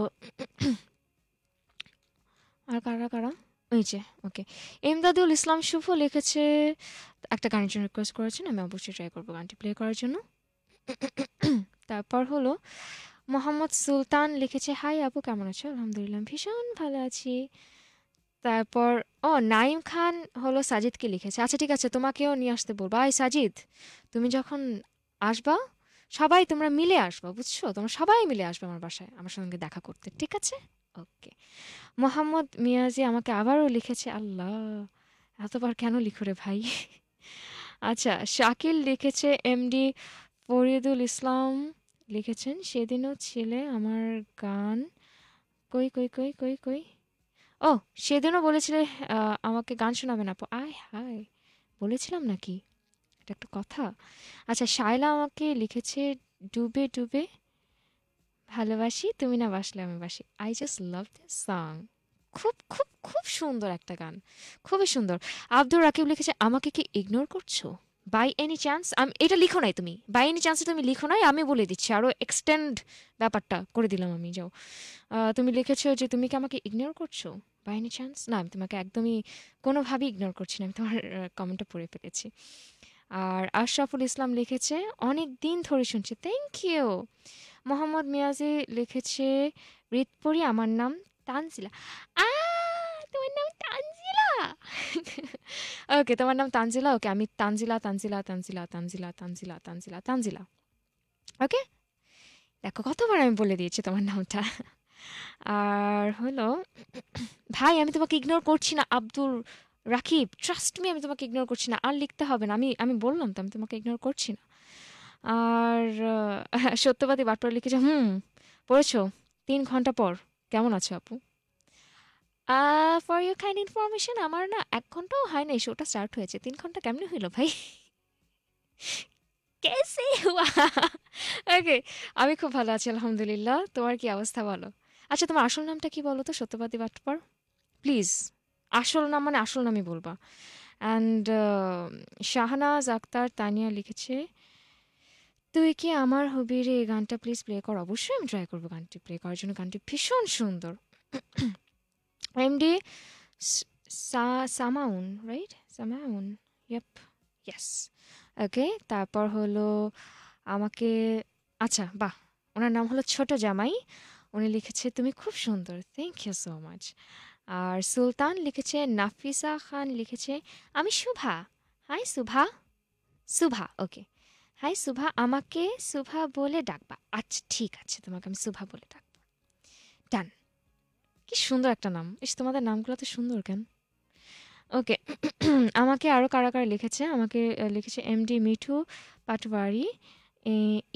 আর কারা কারা ওই যে ওকে এমদাদুল ইসলাম শুভ লিখেছে একটা গানের জন্য রিকোয়েস্ট করেছেন, আমি অবশ্যই ট্রাই করবো গানটি প্লে করার জন্য। তারপর হলো মোহাম্মদ সুলতান লিখেছে হাই আপু কেমন আছো? আলহামদুলিল্লাহ ভীষণ ভালো আছি। তারপর ও নাইম খান হলো সাজিদকে লিখেছে, আচ্ছা ঠিক আছে তোমাকেও নিয়ে আসতে বলবো। আই সাজিদ তুমি যখন আসবা সবাই তোমরা মিলে আসবা, বুঝছো, তোমরা সবাই মিলে আসবে আমার বাসায় আমার সঙ্গে দেখা করতে, ঠিক আছে ওকে। মোহাম্মদ মিয়াজি আমাকে আবারও লিখেছে, আল্লাহ এতবার কেন লিখো রে ভাই। আচ্ছা শাকিল লিখেছে, এমডি ফরিদুল ইসলাম লিখেছেন সেদিনও ছিলে আমার গান কই কই কই কই কই ও সেদিনও বলেছিলে আমাকে গান শোনাবেন আপু, আয় হায় বলেছিলাম নাকি, এটা একটা কথা। আচ্ছা শায়লা আমাকে লিখেছে ডুবে ডুবে ভালোবাসি তুমি না বাসলে আমি বাসি, I just love that song, খুব খুব খুব সুন্দর একটা গান, খুবই সুন্দর। আব্দুর রাকিব লিখেছে আমাকে কি ইগনোর করছো বাই এনি চান্স, আমি এটা লিখো নাই তুমি বাই এনি চান্সে তুমি লিখো নাই, আমি বলে দিচ্ছি আরও এক্সটেন্ড ব্যাপারটা করে দিলাম আমি। যাও তুমি লিখেছো যে তুমি কি আমাকে ইগনোর করছো বাই এনি চান্স, না আমি তোমাকে একদমই কোনোভাবেই ইগনোর করছি না, আমি তোমার কমেন্টটা পড়ে ফেলেছি। আর আশরাফুল ইসলাম লিখেছে অনেক দিন ধরে শুনছি, থ্যাংক ইউ। মোহাম্মদ মিয়াজি লিখেছে হৃদপরি আমার নাম তানজিলা, আ তোমার নাম তানজিলা, ওকে তোমার নাম তানজিলা, ওকে আমি তানজিলা তানজিলা তানজিলা তানজিলা তানজিলা তানজিলা তানজিলা, ওকে দেখো কতবার আমি বলে দিয়েছি তোমার নামটা। আর হলো ভাই আমি তোমাকে ইগনোর করছি না আব্দুল রাকিব, ট্রাস্ট মি আমি তোমাকে ইগনোর করছি না, আর লিখতে হবে না, আমি আমি বললাম তো আমি তোমাকে ইগনোর করছি না। আর সত্যবাদী বাটপার লিখেছে হুম পড়েছো, তিন ঘন্টা পর, কেমন আছো আপু? ফর ইউর কাইন্ড ইনফরমেশন আমার না এক ঘন্টাও হয় না এই শোটা স্টার্ট হয়েছে, তিন ঘন্টা কেমনি হইল ভাই? কেসে হুয়া? ওকে আমি খুব ভালো আছি আলহামদুলিল্লাহ, তোমার কি অবস্থা? ভালো। আচ্ছা তোমার আসল নামটা কি বলো তো সত্যবাদী বাটপার, প্লিজ আসল নাম মানে আসল নামই বলবা। অ্যান্ড শাহনাজ আক্তার তানিয়া লিখেছে তুই কি আমার হবি রে, গানটা প্লিজ প্লে কর। অবশ্যই আমি ট্রাই করবো গানটি প্লে করার জন্য, গানটি ভীষণ সুন্দর। MD Samaun, right Samaun, yup, yes, okay. তারপর হলো আমাকে, আচ্ছা বাহ, ওনার নাম হলো ছোট জামাই, উনি লিখেছে তুমি খুব সুন্দর, থ্যাংক ইউ সো মাচ। আর সুলতান লিখেছে, নাফিসা খান লিখেছে আমি Shuva, hi Shuva, Shuva, okay hi Shuva, আমাকে শুভা বলে ডাকবা। আচ্ছা ঠিক আছে তোমাকে আমি শুভা বলে ডাকবো, ডান। কি সুন্দর একটা নাম, ইস তোমাদের নামগুলো তো সুন্দর কেন। ওকে আমাকে আরও কারা কারা লিখেছে, আমাকে লিখেছে এমডি মিঠু পাটওয়ারি,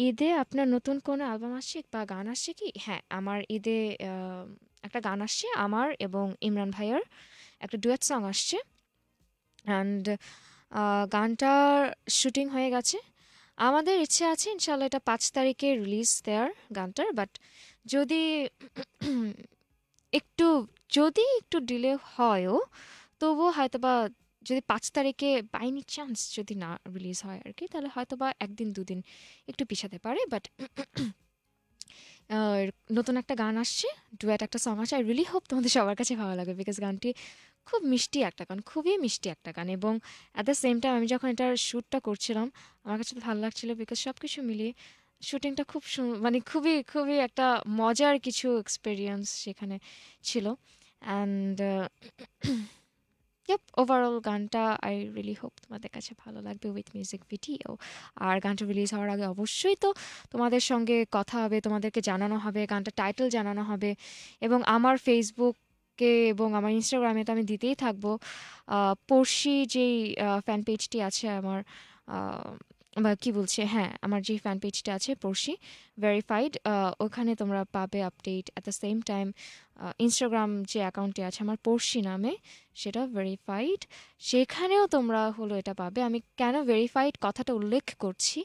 ঈদে আপনার নতুন কোনো অ্যালবাম আসছে বা গান আসছে কি? হ্যাঁ আমার ঈদে একটা গান আসছে, আমার এবং ইমরান ভাইয়ার একটা ডুয়েট সং আসছে, অ্যান্ড গানটার শুটিং হয়ে গেছে। আমাদের ইচ্ছে আছে ইনশাল্লাহ এটা পাঁচ তারিখে রিলিজ দেওয়ার গানটার, বাট যদি একটু যদি একটু ডিলে হয়ও তবুও হয়তো বা যদি পাঁচ তারিখে বাই এনি চান্স যদি না রিলিজ হয় আর কি, তাহলে হয়তো বা একদিন দুদিন একটু পিছাতে পারে। বাট নতুন একটা গান আসছে, ডুয়েট একটা সং আসছে, আই রিয়েলি হোপ তোমাদের সবার কাছে ভালো লাগবে, বিকজ গানটি খুব মিষ্টি একটা গান, খুবই মিষ্টি একটা গান। এবং অ্যাট দ্য সেম টাইম আমি যখন এটার শ্যুটটা করছিলাম আমার কাছে ভালো লাগছিলো, বিকজ সব কিছু মিলিয়ে শ্যুটিংটা খুব মানে খুবই খুবই একটা মজার কিছু এক্সপিরিয়েন্স সেখানে ছিল। অ্যান্ড ইয়াপ ওভারঅল গানটা আই রিয়েলি হোপ তোমাদের কাছে ভালো লাগবে উইথ মিউজিক ভিডিও। আর গানটা রিলিজ হওয়ার আগে অবশ্যই তো তোমাদের সঙ্গে কথা হবে, তোমাদেরকে জানানো হবে, গানটা টাইটেল জানানো হবে, এবং আমার ফেসবুকে এবং আমার ইনস্টাগ্রামে তো আমি দিতেই থাকবো। পড়শি যেই ফ্যান পেজটি আছে আমার, বা কী বলছে, হ্যাঁ আমার যে ফ্যান পেজটা আছে পড়শি ভেরিফাইড, ওখানে তোমরা পাবে update. At the same time Instagram যে অ্যাকাউন্টটি আছে আমার পড়শি নামে, সেটা ভেরিফাইড, সেখানেও তোমরা হলো এটা পাবে। আমি কেন ভেরিফাইড কথাটা উল্লেখ করছি,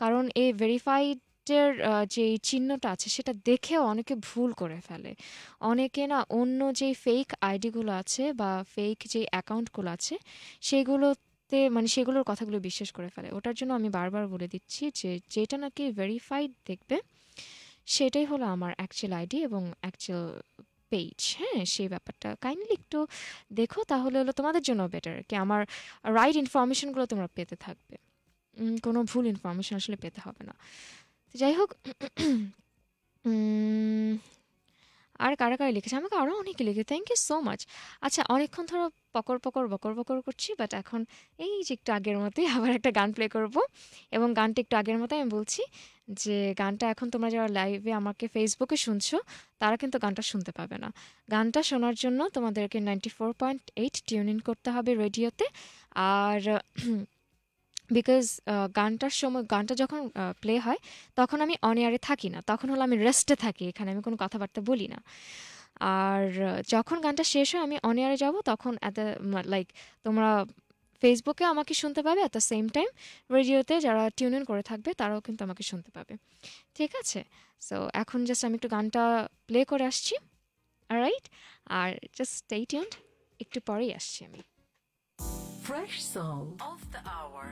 কারণ এই ভেরিফাইডের যে চিহ্নটা আছে সেটা দেখেও অনেকে ভুল করে ফেলে, অনেকে না অন্য যেই ফেক আইডিগুলো আছে বা ফেক যেই অ্যাকাউন্টগুলো আছে সেগুলো মানে সেগুলোর কথাগুলো বিশ্বাস করে ফেলে। ওটার জন্য আমি বারবার বলে দিচ্ছি যে যেটা নাকি ভেরিফাইড দেখবে সেটাই হলো আমার অ্যাকচুয়াল আইডি এবং অ্যাকচুয়াল পেজ। হ্যাঁ সেই ব্যাপারটা কাইন্ডলি একটু দেখো, তাহলে হলো তোমাদের জন্য বেটার কি, আমার রাইট ইনফরমেশনগুলো তোমরা পেতে থাকবে, কোনো ভুল ইনফরমেশন আসলে পেতে হবে না। তো যাই হোক, আর কারা কারা লিখেছে, আমাকে আরও অনেকে লিখে, থ্যাংক ইউ সো মাচ। আচ্ছা অনেকক্ষণ ধরো পকর পকর বকর বকর করছি, বাট এখন এই যে একটু আগের মতোই আবার একটা গান প্লে করব, এবং গানটা একটু আগের মতোই আমি বলছি যে গানটা এখন তোমরা যারা লাইভে আমাকে ফেসবুকে শুনছো তারা কিন্তু গানটা শুনতে পাবে না। গানটা শোনার জন্য তোমাদেরকে ninety four point eight tune in করতে হবে রেডিওতে। আর বিকজ গানটার সময়, গানটা যখন প্লে হয় তখন আমি অন এয়ারে থাকি না, তখন হলো আমি রেস্টে থাকি, এখানে আমি কোনো কথাবার্তা বলি না। আর যখন গানটা শেষ হয় আমি অন এয়ারে যাব, তখন অ্যাট দ্য লাইক তোমরা ফেসবুকে আমাকে শুনতে পাবে, অ্যাট দ্য সেম টাইম রেডিওতে যারা টিউন ইন করে থাকবে তারাও কিন্তু আমাকে শুনতে পাবে। ঠিক আছে, সো এখন জাস্ট আমি একটু গানটা প্লে করে আসছি, অলরাইট? আর জাস্ট স্টে টিউনড, একটু পরেই আসছি আমি। Fresh song of the hour.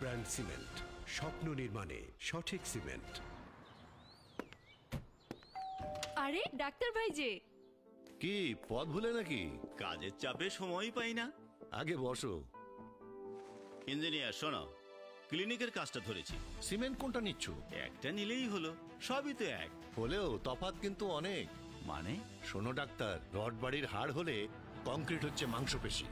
Brand cement, স্বপ্ন নির্মাণে সঠিক সিমেন্ট। আরে ডাক্তার ভাই যে, কি পথ ভুলে নাকি? কাজের চাপে সময়ই পাই না। আগে বসো। ইঞ্জিনিয়ার শোনো, ক্লিনিকের কাজটা ধরেছি। সিমেন্ট কোনটা নিচ্ছ? একটা নিলেই হলো, সবই তো এক। হলেও তফাৎ কিন্তু অনেক। মানে? শোনো ডাক্তার, রড বাড়ির হাড় হলে কংক্রিট হচ্ছে মাংসপেশি,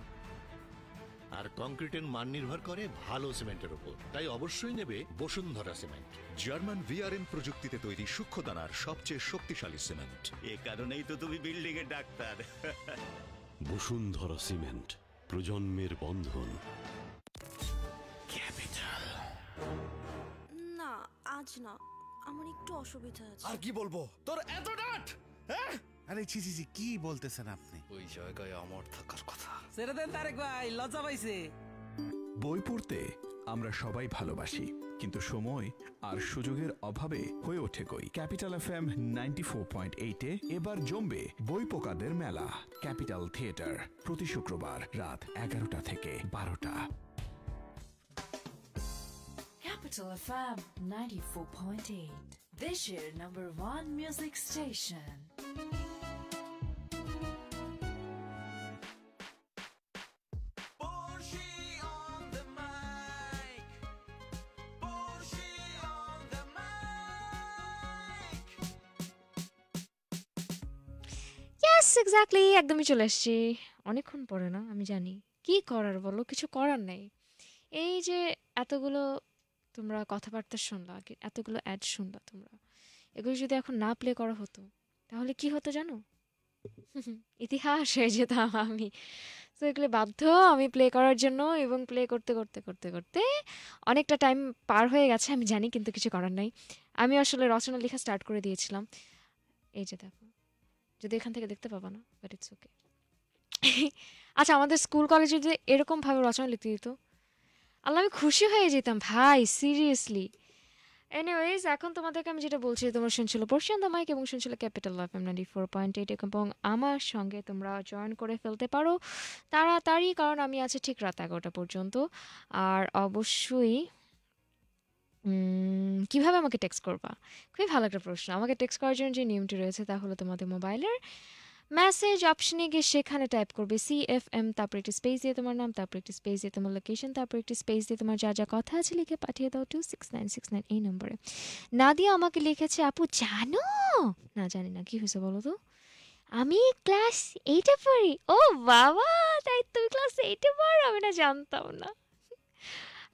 আর কংক্রিটের মান নির্ভর করে ভালো সিমেন্টের উপর। তাই অবশ্যই নেবে বসুন্ধরা সিমেন্ট, জার্মান ভিআরএম প্রযুক্তিতে তৈরি সূক্ষ্ম দানার সবচেয়ে শক্তিশালী সিমেন্ট। এ কারণেই তো তুমি বিল্ডিং এর ডাক্তার। বসুন্ধরা সিমেন্ট, প্রজন্মের বন্ধন। ক্যাপিটাল। না আজ না, আমার একটু অসুবিধা আছে। আর কি বলবো, তোর এত ডাট। হ্যাঁ আরে ছি ছি ছি, কি বলতেছেন আপনি? ওই জায়গায় আমার থাকার কথা। ছেড়ে দেন তারেক ভাই, লজ্জা পাইছে। বই পড়তে আমরা সবাই ভালোবাসি, কিন্তু সময় আর সুযোগের অভাবে হয়ে ওঠে কই। Capital F M ninety four point eight এ এবার জমবে বই পোকাদের মেলা। ক্যাপিটাল থিয়েটার, প্রতি শুক্রবার রাত এগারোটা থেকে বারোটা। Capital F M ninety-four point eight, this year number one music station. Yes, exactly, একদমই চলে আসছি। অনেকক্ষণ পরে না, আমি জানি। কি করার বলো, কিছু করার নাই। এই যে এতগুলো তোমরা কথাবার্তা শুনলা, এতগুলো অ্যাড শুনলা তোমরা, এগুলো যদি এখন না প্লে করা হতো তাহলে কি হতো জানো? ইতিহাস হয়ে যেতাম আমি। তো এগুলো বাধ্য আমি প্লে করার জন্য, এবং প্লে করতে করতে করতে করতে অনেকটা টাইম পার হয়ে গেছে আমি জানি, কিন্তু কিছু করার নাই। আমি আসলে রচনা লেখা স্টার্ট করে দিয়েছিলাম। এই যে দেখো, যদি এখান থেকে দেখতে পাবো না, বাট ইটস ওকে। আচ্ছা, আমাদের স্কুল কলেজে যে এরকমভাবে রচনা লিখতে দিত, আল্লাহ আমি খুশি হয়ে যেতাম ভাই, সিরিয়াসলি। এনিওয়েজ, এখন তোমাদেরকে আমি যেটা বলছি, তোমরা শুনছিল পোর্শি অন দ্য মাইক এবং শুনছিল capital FM ninety four point eight, এবং আমার সঙ্গে তোমরা জয়েন করে ফেলতে পারো তাড়াতাড়ি, কারণ আমি আছি ঠিক রাত এগারোটা পর্যন্ত। আর অবশ্যই কীভাবে আমাকে টেক্সট করবা, খুবই ভালো একটা প্রশ্ন। আমাকে টেক্সট করার জন্য যে নিয়মটি রয়েছে তা হলো, তোমাদের মোবাইলের মেসেজ অপশনে গিয়ে সেখানে টাইপ করবে সি এফ এম, তারপর একটি স্পেস দিয়ে তোমার নাম, তারপর একটি স্পেস দিয়ে তোমার লোকেশন, তারপর একটি স্পেস দিয়ে তোমার যা যা কথা আছে লিখে পাঠিয়ে দাও two six nine six nine এই নম্বরে। নাদিয়া আমাকে লিখেছে, আপু জানো না, জানি না কি হয়েছে বলো তো, আমি ক্লাস এইটে পড়ি। ও বাবা, তাই তুমি ক্লাস এইটে পড়ো? আমি না জানতাম না।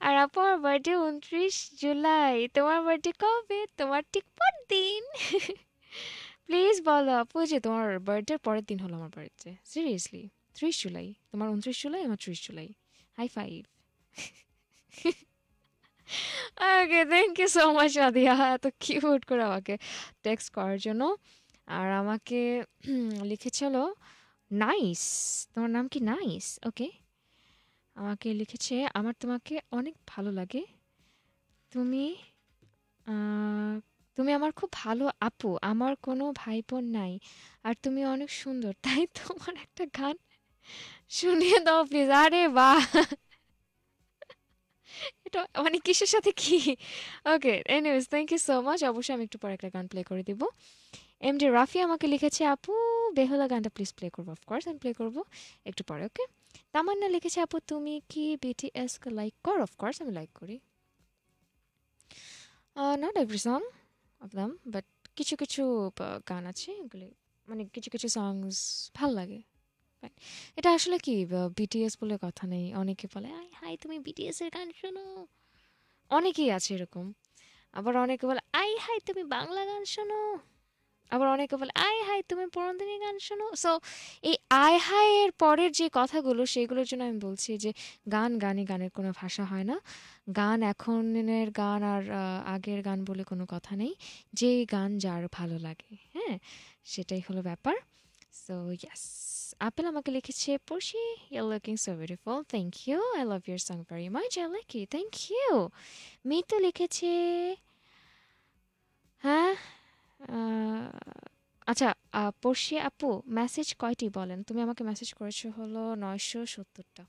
আর আপু আমার বার্থডে উনত্রিশ জুলাই। তোমার বার্থডে কবে? তোমার ঠিক পরদিন। প্লিজ বলো আপু যে তোমার বার্থডের পরের দিন হলো আমার বার্থডে। সিরিয়াসলি, ত্রিশ জুলাই। তোমার উনত্রিশ জুলাই, আমার ত্রিশ জুলাই। High five. Okay, thank you so much Nadia, এত কিউট করে আমাকে টেক্সট করার জন্য। আর আমাকে লিখেছিল নাইস, তোমার নাম কি নাইস? ওকে, আমাকে লিখেছে আমার তোমাকে অনেক ভালো লাগে, তুমি তুমি আমার খুব ভালো আপু, আমার কোনো ভাই বোন নাই, আর তুমি অনেক সুন্দর, তাই তোমার একটা গান শুনিয়ে দাও প্লিজ। আরে বাহ, এটা মানে কিসের সাথে কি? Okay, anyways thank you so much. অবশ্যই আমি একটু পরে একটা গান প্লে করে দিব। এম ডি রাফি আমাকে লিখেছে, আপু বেহুলা গানটা প্লিজ প্লে করবো। অফকোর্স আমি প্লে করবো একটু পরে। ওকে, তামান্না লিখেছে, আপু তুমি কি বিটিএস কে লাইক কর? অফকোর্স আমি লাইক করি, not every song of them, but কিছু কিছু গান আছে এগুলি মানে কিছু কিছু সংস ভাল লাগে। এটা আসলে কি বিটিএস বলে কথা নেই, অনেকে বলে আই হাই তুমি বিটিএস এর গান শোনো, অনেকেই আছে এরকম। আবার অনেকে বলে আই হাই তুমি বাংলা গান শোনো, আবার অনেকে বলে আই হাই তুমি পুরন্দরী গান শোনো। সো এই আই হাই এর পরের যে কথাগুলো সেগুলোর জন্য আমি বলছি যে গান গানে গানের কোনো ভাষা হয় না। গান এখনের গান আর আগের গান বলে কোনো কথা নেই, যে গান যার ভালো লাগে, হ্যাঁ সেটাই হলো ব্যাপার। সো ইয়াস, আপেল আমাকে লিখেছে, Porshi you are looking so beautiful, thank you, I love your song very much, I like you, thank you. Mitu লিখেছে, হ্যাঁ আচ্ছা পোর্শি আপু মেসেজ কয়টি বলেন? তুমি আমাকে মেসেজ করেছো হলো নয়শো সত্তরটা।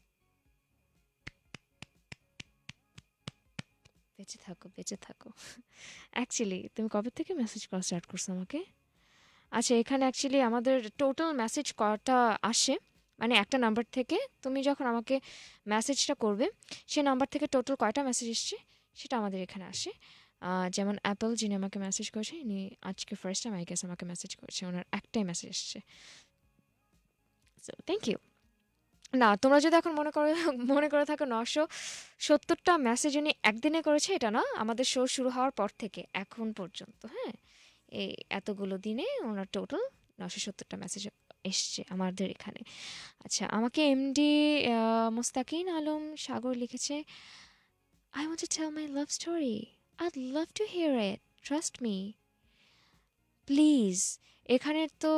বেঁচে থাকো বেঁচে থাকো অ্যাকচুয়ালি তুমি কবে থেকে মেসেজ করা স্টার্ট করছো আমাকে? আচ্ছা, এখানে অ্যাকচুয়ালি আমাদের টোটাল মেসেজ কটা আসে, মানে একটা নাম্বার থেকে তুমি যখন আমাকে মেসেজটা করবে সে নাম্বার থেকে টোটাল কয়টা মেসেজ এসছে সেটা আমাদের এখানে আসে। যেমন অ্যাপেল যিনি আমাকে মেসেজ করেছে, ইনি আজকে ফার্স্ট টাইম আই গেস আমাকে মেসেজ করেছে, ওনার একটাই মেসেজ এসছে। So thank you. না, তোমরা যদি এখন মনে করো মনে করে থাকো নশো সত্তরটা মেসেজ উনি একদিনে করেছে, এটা না, আমাদের শো শুরু হওয়ার পর থেকে এখন পর্যন্ত, হ্যাঁ, এই এতগুলো দিনে ওনার টোটাল নশো সত্তরটা মেসেজ এসছে আমাদের এখানে। আচ্ছা, আমাকে এমডি মোস্তাকিন আলম সাগর লিখেছে, I want to tell my love story, I'd love to hear it. Trust me. Please. এখানে তো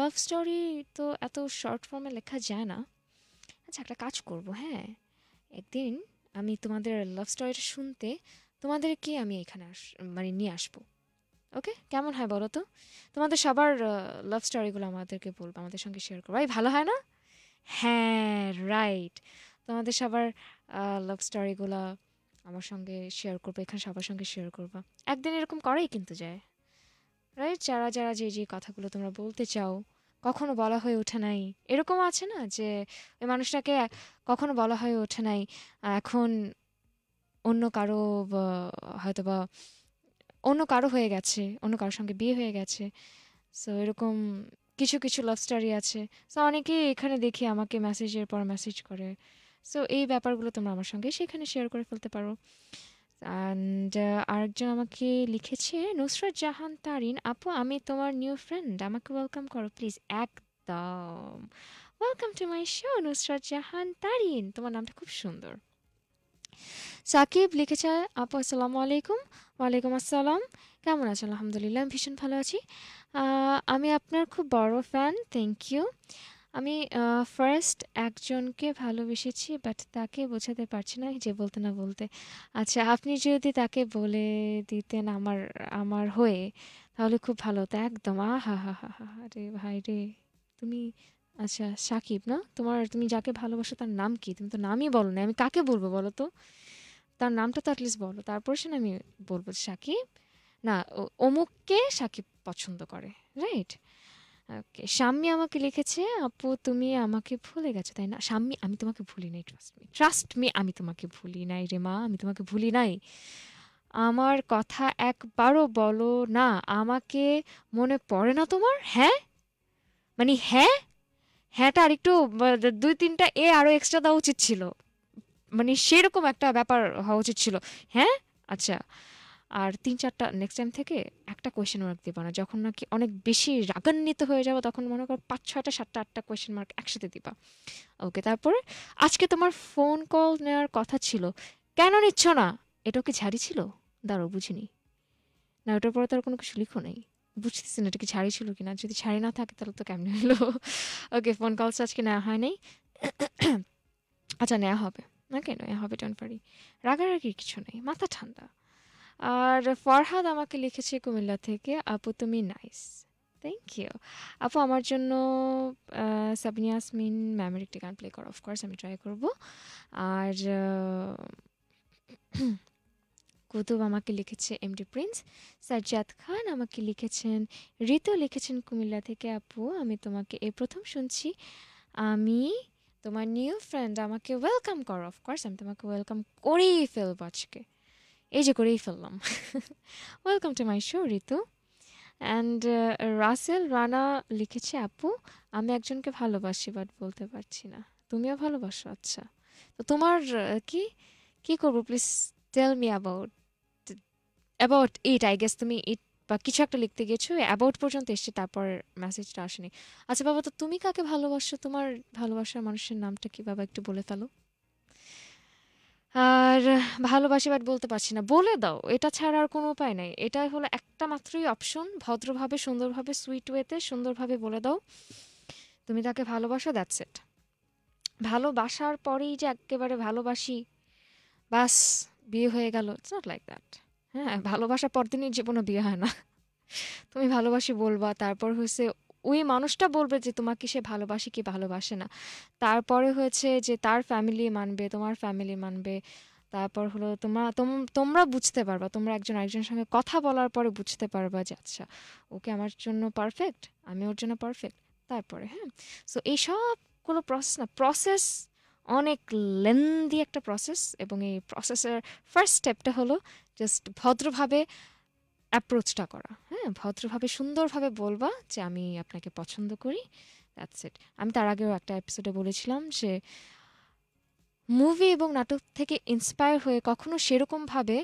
লাভ স্টোরি তো এত শর্ট ফর্মে লেখা যায় না। আচ্ছা, একটা কাজ করবো, হ্যাঁ, একদিন আমি তোমাদের লাভ স্টোরিটা শুনতে তোমাদেরকে আমি এখানে আস মানে নিয়ে আসবো, ওকে? কেমন হয় বলো তো? তোমাদের সবার লাভ স্টোরিগুলো আমাদেরকে বলবো, আমাদের সঙ্গে শেয়ার করবো, এই ভালো হয় না? হ্যাঁ, রাইট। তোমাদের সবার লাভ স্টোরিগুলো আমার সঙ্গে শেয়ার করবো, এখানে সবার সঙ্গে শেয়ার করবো। একদিন এরকম করাই কিন্তু যায়, রাইট? যারা যারা যে যে কথাগুলো তোমরা বলতে চাও কখনো বলা হয়ে ওঠে নাই, এরকম আছে না যে ওই মানুষটাকে কখনো বলা হয়ে ওঠে নাই, এখন অন্য কারো হয়তো বা অন্য কারো হয়ে গেছে, অন্য কারোর সঙ্গে বিয়ে হয়ে গেছে। সো এরকম কিছু কিছু লাভ স্টোরি আছে। সো অনেকেই এখানে দেখি আমাকে মেসেজের পর মেসেজ করে। সো এই ব্যাপারগুলো তোমরা আমার সঙ্গে সেখানে শেয়ার করে ফেলতে পারো। অ্যান্ড আরেকজন আমাকে লিখেছে, নুসরাত জাহান তারিন আপু, আমি তোমার নিউ ফ্রেন্ড, আমাকে ওয়েলকাম করো প্লিজ। একদম welcome to my show নুসরাত জাহান তারিন, তোমার নামটা খুব সুন্দর। সাকিব লিখেছে, আপু আসসালামু আলাইকুম। ওয়ালাইকুম আসসালাম, কেমন আছো? আলহামদুলিল্লাহ, আমি ভীষণ ভালো আছি। আমি আপনার খুব বড় ফ্যান। Thank you. আমি ফার্স্ট একজনকে ভালোবেসেছি, বাট তাকে বোঝাতে পারছি না যে বলতে না বলতে। আচ্ছা, আপনি যদি তাকে বলে দিতেন আমার আমার হয়ে তাহলে খুব ভালো হতো। একদম, আ হা হা হা হা রে ভাই রে তুমি। আচ্ছা সাকিব, না তোমার, তুমি যাকে ভালোবাসো তার নাম কি? তুমি তো নামই বলো না, আমি কাকে বলবো বলো তো? তার নামটা তো অ্যাটলিস্ট বলো, তারপর সে আমি বলবো সাকিব না অমুককে সাকিব পছন্দ করে, রাইট? ওকে, শাম্মী আমাকে লিখেছে, আপু তুমি আমাকে ভুলে গেছো তাই না? শাম্মী, আমি তোমাকে ভুলি নাই, ট্রাস্ট মি, ট্রাস্ট মি, আমি তোমাকে ভুলি নাই রে মা, আমি তোমাকে ভুলি নাই। আমার কথা একবারও বলো না, আমাকে মনে পড়ে না তোমার? হ্যাঁ মানে হ্যাঁ হ্যাঁটা আর একটু দুই তিনটা এ আরও এক্সট্রা দেওয়া উচিত ছিল, মানে সেরকম একটা ব্যাপার হওয়া উচিত ছিল। হ্যাঁ আচ্ছা, আর তিন চারটা নেক্সট টাইম থেকে একটা কোয়েশ্চেন মার্ক দিবা না, যখন নাকি অনেক বেশি রাগান্বিত হয়ে যাবো তখন মনে করো পাঁচ ছয়টা সাতটা আটটা কোয়েশ্চেন মার্ক একসাথে দিবা, ওকে? তারপরে আজকে তোমার ফোন কল নেওয়ার কথা ছিল, কেন নিচ্ছ না? এটাও কি ঝাড়ি ছিল? দাঁড়াও বুঝিনি না, ওটার পরে তার কোনো কিছু লিখো নেই, বুঝতেছি না এটা কি ঝাড়ি ছিল কিনা, যদি ঝাড়ি না থাকে তাহলে তো কেমনে হলো। ওকে, ফোন কলস আজকে নেওয়া হয় নাই, আচ্ছা নেওয়া হবে, ওকে নেওয়া হবে, ডোন্ট ওয়ারি, রাগারাগির কিছু নেই, মাথা ঠান্ডা। আর ফরহাদ আমাকে লিখেছে কুমিল্লা থেকে, আপু তুমি নাইস। Thank you. আপু আমার জন্য সাবিনা ইয়াসমিন ম্যামের একটি গান প্লে করো। অফকোর্স আমি ট্রাই করব। আর কুতুব আমাকে লিখেছে এমডি প্রিন্স। সাজ্জাদ খান আমাকে লিখেছেন, ঋতু লিখেছেন কুমিল্লা থেকে, আপু আমি তোমাকে এই প্রথম শুনছি, আমি তোমার নিউ ফ্রেন্ড, আমাকে ওয়েলকাম করো। অফকোর্স আমি তোমাকে ওয়েলকাম করেই ফেলব আজকে, এই যে করেই ফেললাম। Welcome to my show Ritu. And Rasel Rana লিখেছে, আপু আমি একজনকে ভালোবাসি বাট বলতে পারছি না। তুমিও ভালোবাসো? আচ্ছা, তো তোমার কি কি করবো? Please tell me about about it. I guess তুমি ইট বা কিছু একটা লিখতে গেছো, অ্যাবাউট পর্যন্ত এসছে, তারপর মেসেজটা আসেনি। আচ্ছা বাবা, তো তুমি কাকে ভালোবাসো? তোমার ভালোবাসার মানুষের নামটা কি বাবা? একটু বলে ফেলো। আর ভালোবাসি বাট বলতে পারছি না, বলে দাও, এটা ছাড়া আর কোনো উপায় নাই। এটা হলো একটা মাত্রই অপশন, ভদ্রভাবে সুন্দরভাবে সুইট ওয়েতে সুন্দরভাবে বলে দাও তুমি তাকে ভালোবাসো, দ্যাটস ইট। ভালোবাসার পরেই যে একেবারে ভালোবাসি বাস বিয়ে হয়ে গেল, ইটস নট লাইক দ্যাট। হ্যাঁ, ভালোবাসা পরদিনই জীবনে বিয়ে হয় না। তুমি ভালোবাসি বলবা, তারপর হয়েছে ওই মানুষটা বলবে যে তোমাকে সে ভালোবাসে কি ভালোবাসে না, তারপরে হয়েছে যে তার ফ্যামিলি মানবে, তোমার ফ্যামিলি মানবে, তারপর হলো তোমরা তোমরা বুঝতে পারবা, তোমরা একজন আরেকজনের সঙ্গে কথা বলার পরে বুঝতে পারবা যে আচ্ছা ওকে আমার জন্য পারফেক্ট, আমি ওর জন্য পারফেক্ট। তারপরে হ্যাঁ, সো এইসবগুলো প্রসেস না, প্রসেস অনেক লেন্দি একটা প্রসেস, এবং এই প্রসেসের ফার্স্ট স্টেপটা হলো জাস্ট ভদ্রভাবে অ্যাপ্রোচটা করা। হ্যাঁ, ভদ্রভাবে সুন্দরভাবে বলবা যে আমি আপনাকে পছন্দ করি, দ্যাটস ইট। আমি তার আগেও একটা এপিসোডে বলেছিলাম যে মুভি এবং নাটক থেকে ইন্সপায়ার হয়ে কখনো সেরকমভাবে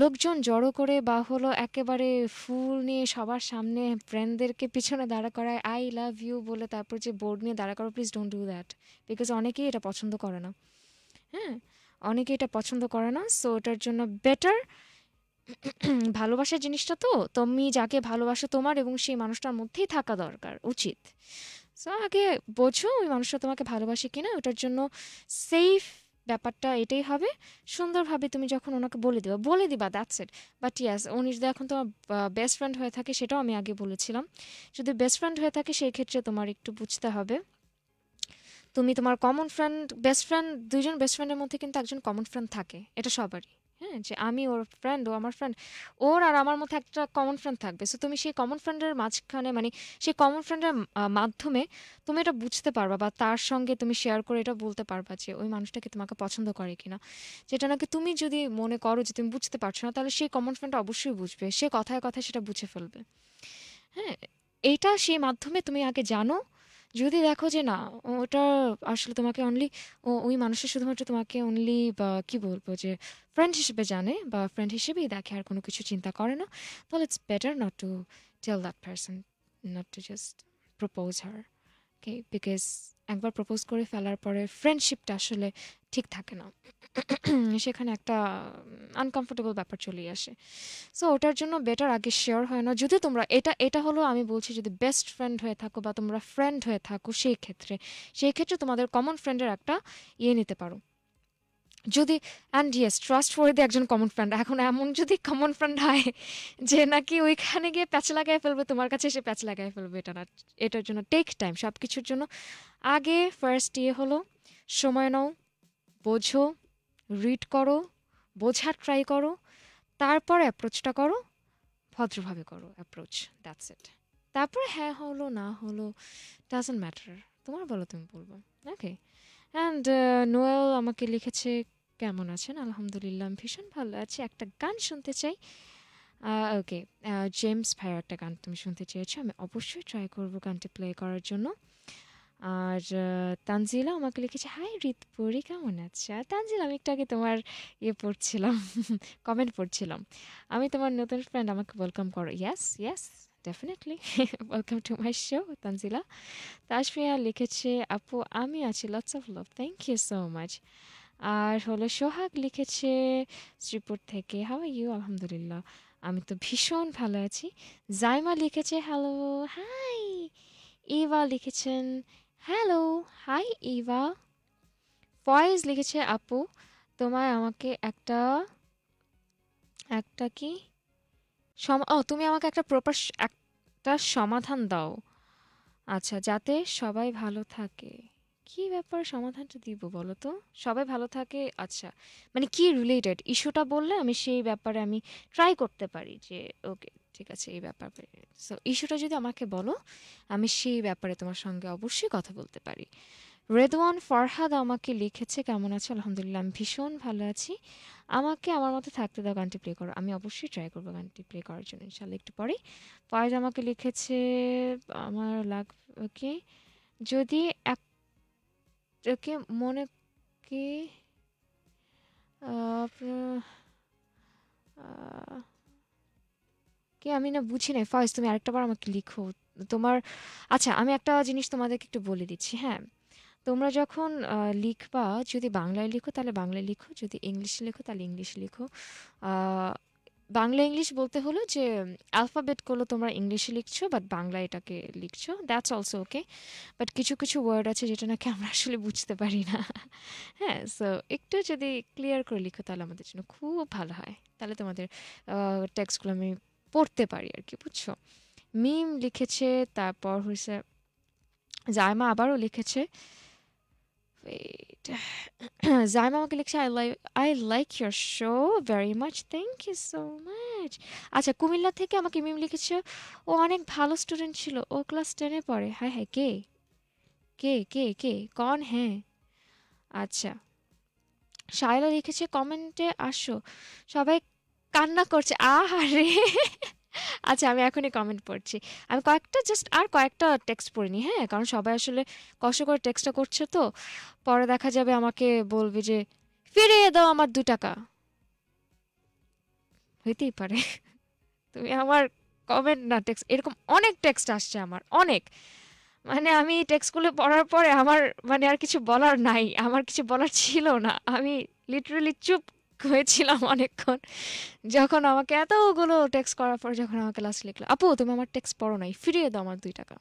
লোকজন জড়ো করে বা হলো একেবারে ফুল নিয়ে সবার সামনে ফ্রেন্ডদেরকে পিছনে দাঁড়া করায় আই লাভ ইউ বলে তারপর যে বোর্ড নিয়ে দাঁড়া করো, please don't do that, because অনেকেই এটা পছন্দ করে না। হ্যাঁ, অনেকেই এটা পছন্দ করে না। সো এটার জন্য বেটার, ভালোবাসার জিনিসটা তো তুমি যাকে ভালোবাসো তোমার এবং সেই মানুষটার মধ্যেই থাকা দরকার, উচিত। সো আগে বোঝো ওই মানুষটা তোমাকে ভালোবাসে কিনা, ওটার জন্য সেফ ব্যাপারটা এটাই হবে। সুন্দরভাবে তুমি যখন ওনাকে বলে দিবা বলে দিবা দ্যাটস ইট। বাট ইয়াস, উনি যদি এখন তোমার বেস্ট ফ্রেন্ড হয়ে থাকে, সেটাও আমি আগে বলেছিলাম, যদি বেস্ট ফ্রেন্ড হয়ে থাকে সেই ক্ষেত্রে তোমার একটু বুঝতে হবে। তুমি তোমার কমন ফ্রেন্ড, বেস্ট ফ্রেন্ড, দুইজন বেস্ট ফ্রেন্ডের মধ্যে কিন্তু একজন কমন ফ্রেন্ড থাকে, এটা সবারই। হ্যাঁ, যে আমি ওর ফ্রেন্ড, ও আমার ফ্রেন্ড, ওর আর আমার মধ্যে একটা কমন ফ্রেন্ড থাকবে। সো তুমি সেই কমন ফ্রেন্ডের মাঝখানে মানে সেই কমন ফ্রেন্ডের মাধ্যমে তুমি এটা বুঝতে পারবা বা তার সঙ্গে তুমি শেয়ার করে এটা বলতে পারবা যে ওই মানুষটাকে তোমাকে পছন্দ করে কিনা। যেটা নাকি তুমি যদি মনে করো যে তুমি বুঝতে পারছো না, তাহলে সেই কমন ফ্রেন্ডটা অবশ্যই বুঝবে, সে কথায় কথায় সেটা বুঝে ফেলবে। হ্যাঁ, এইটা সেই মাধ্যমে তুমি আগে জানো। যদি দেখো যে না ওটা আসলে তোমাকে অনলি, ও ওই মানুষের শুধুমাত্র তোমাকে অনলি বা কী বলবো যে ফ্রেন্ড হিসেবে জানে বা ফ্রেন্ড হিসেবেই দেখে, আর কোনো কিছু চিন্তা করে না, তাহলে it's better not to tell that person, not to just propose her, okay? Because একবার প্রপোজ করে ফেলার পরে ফ্রেন্ডশিপটা আসলে ঠিক থাকে না, সেখানে একটা আনকমফোর্টেবল ব্যাপার চলেই আসে। সো ওটার জন্য বেটার আগে শেয়ার হয় না। যদি তোমরা এটা এটা হলো আমি বলছি যদি বেস্ট ফ্রেন্ড হয়ে থাকো বা তোমরা ফ্রেন্ড হয়ে থাকো, সেই ক্ষেত্রে সেই ক্ষেত্রে তোমাদের কমন ফ্রেন্ডের একটা ইয়ে নিতে পারো। যদি অ্যান্ড ইয়েস, ট্রাস্ট করে দিয়ে একজন কমন ফ্রেন্ড, এখন এমন যদি কমন ফ্রেন্ড হয় যে নাকি ওইখানে গিয়ে প্যাচ লাগায় ফেলবে, তোমার কাছে এসে প্যাচ লাগায় ফেলবে, এটা না। এটার জন্য টেক টাইম, সব কিছুর জন্য আগে ফার্স্ট ইয়ে হলো সময় নাও, বোঝো, রিড করো, বোঝার ট্রাই করো, তারপর অ্যাপ্রোচটা করো, ভদ্রভাবে করো অ্যাপ্রোচ, দ্যাটস ইট। তারপরে হ্যাঁ হলো না হলো ডাজন্ট ম্যাটার, তোমার বলো তুমি বলবো, ওকে? অ্যান্ড নোয়েল আমাকে লিখেছে, কেমন আছেন? আলহামদুলিল্লাহ, আমি ভীষণ ভালো আছি, একটা গান শুনতে চাই। ওকে, জেমস ভাইয়ের একটা গান তুমি শুনতে চেয়েছো, আমি অবশ্যই ট্রাই করবো গানটি প্লে করার জন্য। আর তানজিলা আমাকে লিখেছে, হাই রিতপুরি, কেমন আছো? তানজিলা, আমি একটু আগে তোমার ইয়ে পড়ছিলাম, কমেন্ট পড়ছিলাম। আমি তোমার নতুন ফ্রেন্ড, আমাকে ওয়েলকাম করো। Yes yes, definitely welcome to my show Tanzila. Tasfia লিখেছে, আপু আমি আছি, lots of love, thank you so much. আর হলো সোহাগ লিখেছে শ্রীপুর থেকে, হাউ আর ইউ? আলহামদুলিল্লাহ, আমি তো ভীষণ ভালো আছি। জাইমা লিখেছে, হ্যালো, হাই। ইভা লিখেছেন, হ্যালো, হাই ইভা। ফয়েজ লিখেছে, আপু তোমায় আমাকে একটা একটা কি ও তুমি আমাকে একটা প্রপার একটা সমাধান দাও, আচ্ছা, যাতে সবাই ভালো থাকে। কি ব্যাপার সমাধানটা দিব বলো তো? সবাই ভালো থাকে, আচ্ছা, মানে কি রিলেটেড ইস্যুটা বললে আমি সেই ব্যাপারে আমি ট্রাই করতে পারি যে ওকে ঠিক আছে এই ব্যাপারে। সো ইস্যুটা যদি আমাকে বলো, আমি সেই ব্যাপারে তোমার সঙ্গে অবশ্যই কথা বলতে পারি। রেদওয়ান ফরহাদ আমাকে লিখেছে, কেমন আছো? আলহামদুলিল্লাহ, আমি ভীষণ ভালো আছি, আমাকে আমার মতো থাকতে দাও, গানটি প্লে করো। আমি অবশ্যই ট্রাই করবো গানটি প্লে করার জন্য ইনশাল্লাহ একটু পরেই। ফয়েজ আমাকে লিখেছে, আমার লাগ ওকে যদি এক ওকে মনে কি কে আমি না বুঝি নাই। ফয়েজ তুমি আরেকটা বার আমাকে লিখো তোমার, আচ্ছা আমি একটা জিনিস তোমাদেরকে একটু বলে দিচ্ছি। হ্যাঁ, তোমরা যখন লিখবা, যদি বাংলায় লিখো তাহলে বাংলায় লিখো, যদি ইংলিশে লিখো তাহলে ইংলিশে লিখো। বাংলা ইংলিশ বলতে হলো যে অ্যালফাবেটগুলো তোমরা ইংলিশে লিখছো বাট বাংলা এটাকে লিখছো, দ্যাটস অলসো ওকে। বাট কিছু কিছু ওয়ার্ড আছে যেটা নাকি আমরা আসলে বুঝতে পারি না। হ্যাঁ, সো একটু যদি ক্লিয়ার করে লিখো তাহলে আমাদের জন্য খুব ভালো হয়, তাহলে তোমাদের টেক্সটগুলো আমি পড়তে পারি আর কি, বুঝছো? মিম লিখেছে, তারপর হয়েছে জায়মা আবারও লিখেছে, Wait. Zaima Galaxy, I like I like your show very much. Thank you so much. আচ্ছা, কুমিল্লা থেকে আমাকে মিম লিখেছে, ও অনেক ভালো স্টুডেন্ট ছিল, ও ক্লাস টেন এ পড়ে। হ্যাঁ হ্যাঁ, কে কে কে কে কোন হ্যাঁ? আচ্ছা, শায়লা লিখেছে কমেন্টে আসো, সবাই কান্না করছে। আহারে, আচ্ছা আমি এখনই কমেন্ট পড়ছি। আমি কয়েকটা জাস্ট আর কয়েকটা টেক্সট পড়িনি, হ্যাঁ, কারণ সবাই আসলে কষ্ট করে টেক্সটটা করছে, তো পরে দেখা যাবে আমাকে বলবে যে ফিরিয়ে দাও আমার দু টাকা, হইতেই পারে। তুমি আমার কমেন্ট না টেক্সট, এরকম অনেক টেক্সট আসছে আমার, অনেক, মানে আমি টেক্সটগুলো পড়ার পরে আমার মানে আর কিছু বলার নাই, আমার কিছু বলার ছিল না, আমি লিটারেলি চুপ হয়েছিলাম অনেকক্ষণ। যখন আমাকে এতগুলো টেক্সট করার পর যখন আমাকে লাস্ট লিখলো, আপু তুমি আমার টেক্সট পড়ো নাই, ফিরিয়ে দাও আমার দুই টাকা।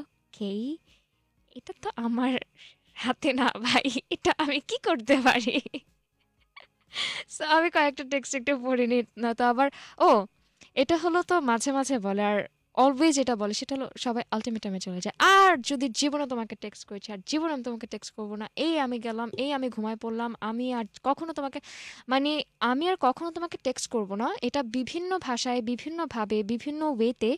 ওকে, এটা তো আমার হাতে না ভাই, এটা আমি কি করতে পারি? সো আমি কয়েকটা টেক্সট একটু পড়িনি না তো আবার। ও এটা হলো তো মাঝে মাঝে বলে, আর অলওয়েজ এটা বলে, সেটা হলো সবাই আলটিমেটামে চলে যায়। আর যদি জীবনে তোমাকে টেক্সট করেছি, আর জীবনে আমি তোমাকে টেক্সট করবো না, এই আমি গেলাম, এই আমি ঘুমায় পড়লাম, আমি আর কখনো তোমাকে মানে আমি আর কখনো তোমাকে টেক্সট করবো না, এটা বিভিন্ন ভাষায়, বিভিন্নভাবে, বিভিন্ন ওয়েতে,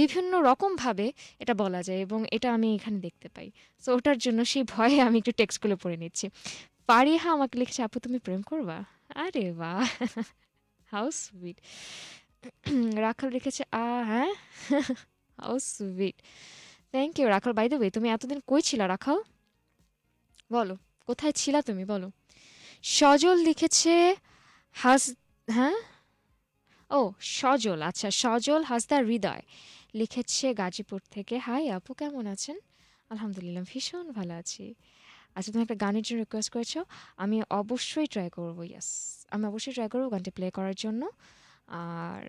বিভিন্ন রকমভাবে এটা বলা যায়, এবং এটা আমি এখানে দেখতে পাই। সো ওটার জন্য সেই ভয়ে আমি একটু টেক্সটগুলো পড়ে নিচ্ছি। পারিহা আমাকে লিখছে, আপু তুমি প্রেম করবা? আরে বাহ, হাউ সুইট। রাখাল লিখেছে, আ হ্যাঁ, how sweet, thank you Rakhal. By the way, তুমি এতদিন কই ছিলা রাখাল? বলো, কোথায় ছিলা তুমি বলো। সজল লিখেছে হাস, হ্যাঁ ও সজল, আচ্ছা সজল হাসদার হৃদয় লিখেছে গাজীপুর থেকে, হাই আপু কেমন আছেন? আলহামদুলিল্লাহ ভীষণ ভালো আছি। আচ্ছা, তুমি একটা গানের জন্য রিকোয়েস্ট করেছো, আমি অবশ্যই ট্রাই করবো। ইয়াস, আমি অবশ্যই ট্রাই করবো গানটি প্লে করার জন্য। আর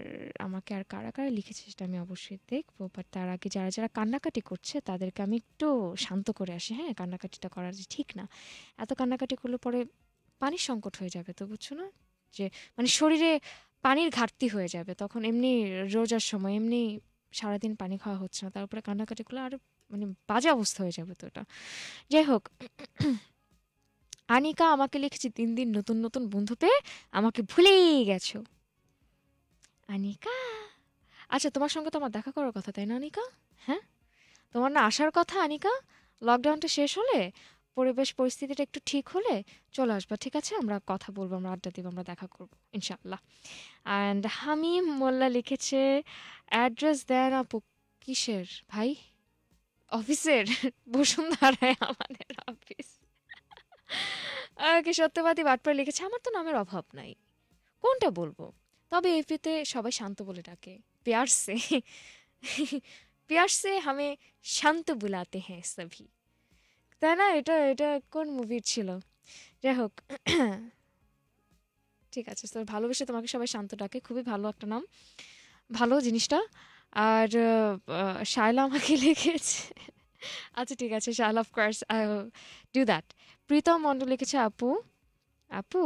আমাকে আর কারা কারা লিখেছে সেটা আমি অবশ্যই দেখবো, বাট তার আগে যারা যারা কান্নাকাটি করছে তাদেরকে আমি একটু শান্ত করে আসি। হ্যাঁ, কান্নাকাটিটা করা ঠিক না, এত কান্নাকাটি করলে পরে পানির সংকট হয়ে যাবে তো, বুঝছো না, যে মানে শরীরে পানির ঘাটতি হয়ে যাবে তখন। এমনি রোজার সময় এমনি সারাদিন পানি খাওয়া হচ্ছে না, তারপরে কান্নাকাটি করলে আরও মানে বাজে অবস্থা হয়ে যাবে তো ওটা। যাই হোক, আনিকা আমাকে লিখেছে, তিন দিন নতুন নতুন বন্ধু পেয়ে আমাকে ভুলেই গেছো। আনিকা, আচ্ছা তোমার সঙ্গে তো আমার দেখা করার কথা তাই না আনিকা? হ্যাঁ, তোমার না আসার কথা আনিকা, লকডাউনটা শেষ হলে, পরিবেশ পরিস্থিতিটা একটু ঠিক হলে চলে আসবা, ঠিক আছে? আমরা কথা বলবো, আমরা আড্ডা দিব, আমরা দেখা করবো ইনশাআল্লাহ। অ্যান্ড হামিম মোল্লা লিখেছে, অ্যাড্রেস দেন আপু। কিসের ভাই? অফিসের, বসুন্ধরায় আমাদের অফিস। ওকে, সত্যবাদী বাটপার লিখেছে, আমার তো নামের অভাব নাই, কোনটা বলবো? তবে এফিতে সবাই শান্ত বলে ডাকে, প্যার সে প্যার সে হামে শান্ত বুলাতে হ্যাঁ সভি, তাই না? এটা এটা কোন মুভির ছিল? যাই হোক, ঠিক আছে, তোর ভালোবেসে তোমাকে সবাই শান্ত ডাকে, খুবই ভালো একটা নাম, ভালো জিনিসটা। আর শায়লা আমাকে লিখেছে, আচ্ছা ঠিক আছে Shaila, of course I will do that. প্রীতম মণ্ডল লিখেছে, আপু আপু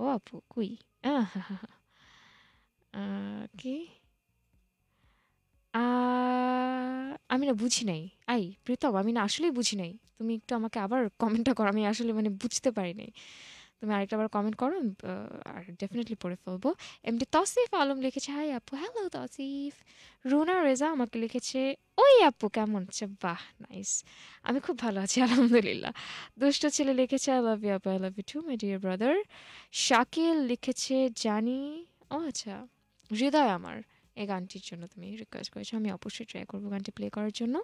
ও আপু কুই, হ্যাঁ হ্যাঁ হ্যাঁ কি, আমি না বুঝি নাই। আই প্রীতম, আমি না আসলেই বুঝি নাই, তুমি একটু আমাকে আবার কমেন্টটা করো, আমি আসলে মানে বুঝতে পারি নাই, তুমি আরেকটা আবার কমেন্ট করো, আর ডেফিনেটলি পড়ে ফেলবো। এমনি তসিফ আলম লিখেছে, হাই আপু। হ্যালো তসিফ। রুনা রেজা আমাকে লিখেছে, ওই আপু কেমন আছে? বাহ নাইস, আমি খুব ভালো আছি আলহামদুলিল্লাহ। দুষ্ট ছেলে লিখেছে, আই লাভ ইউ আপু, I love you too my dear brother. Shakil লিখেছে, জানি, ও আচ্ছা হৃদয় আমার, এই গানটির জন্য তুমি রিকোয়েস্ট করেছো, আমি অবশ্যই ট্রাই করবো গানটি প্লে করার জন্য।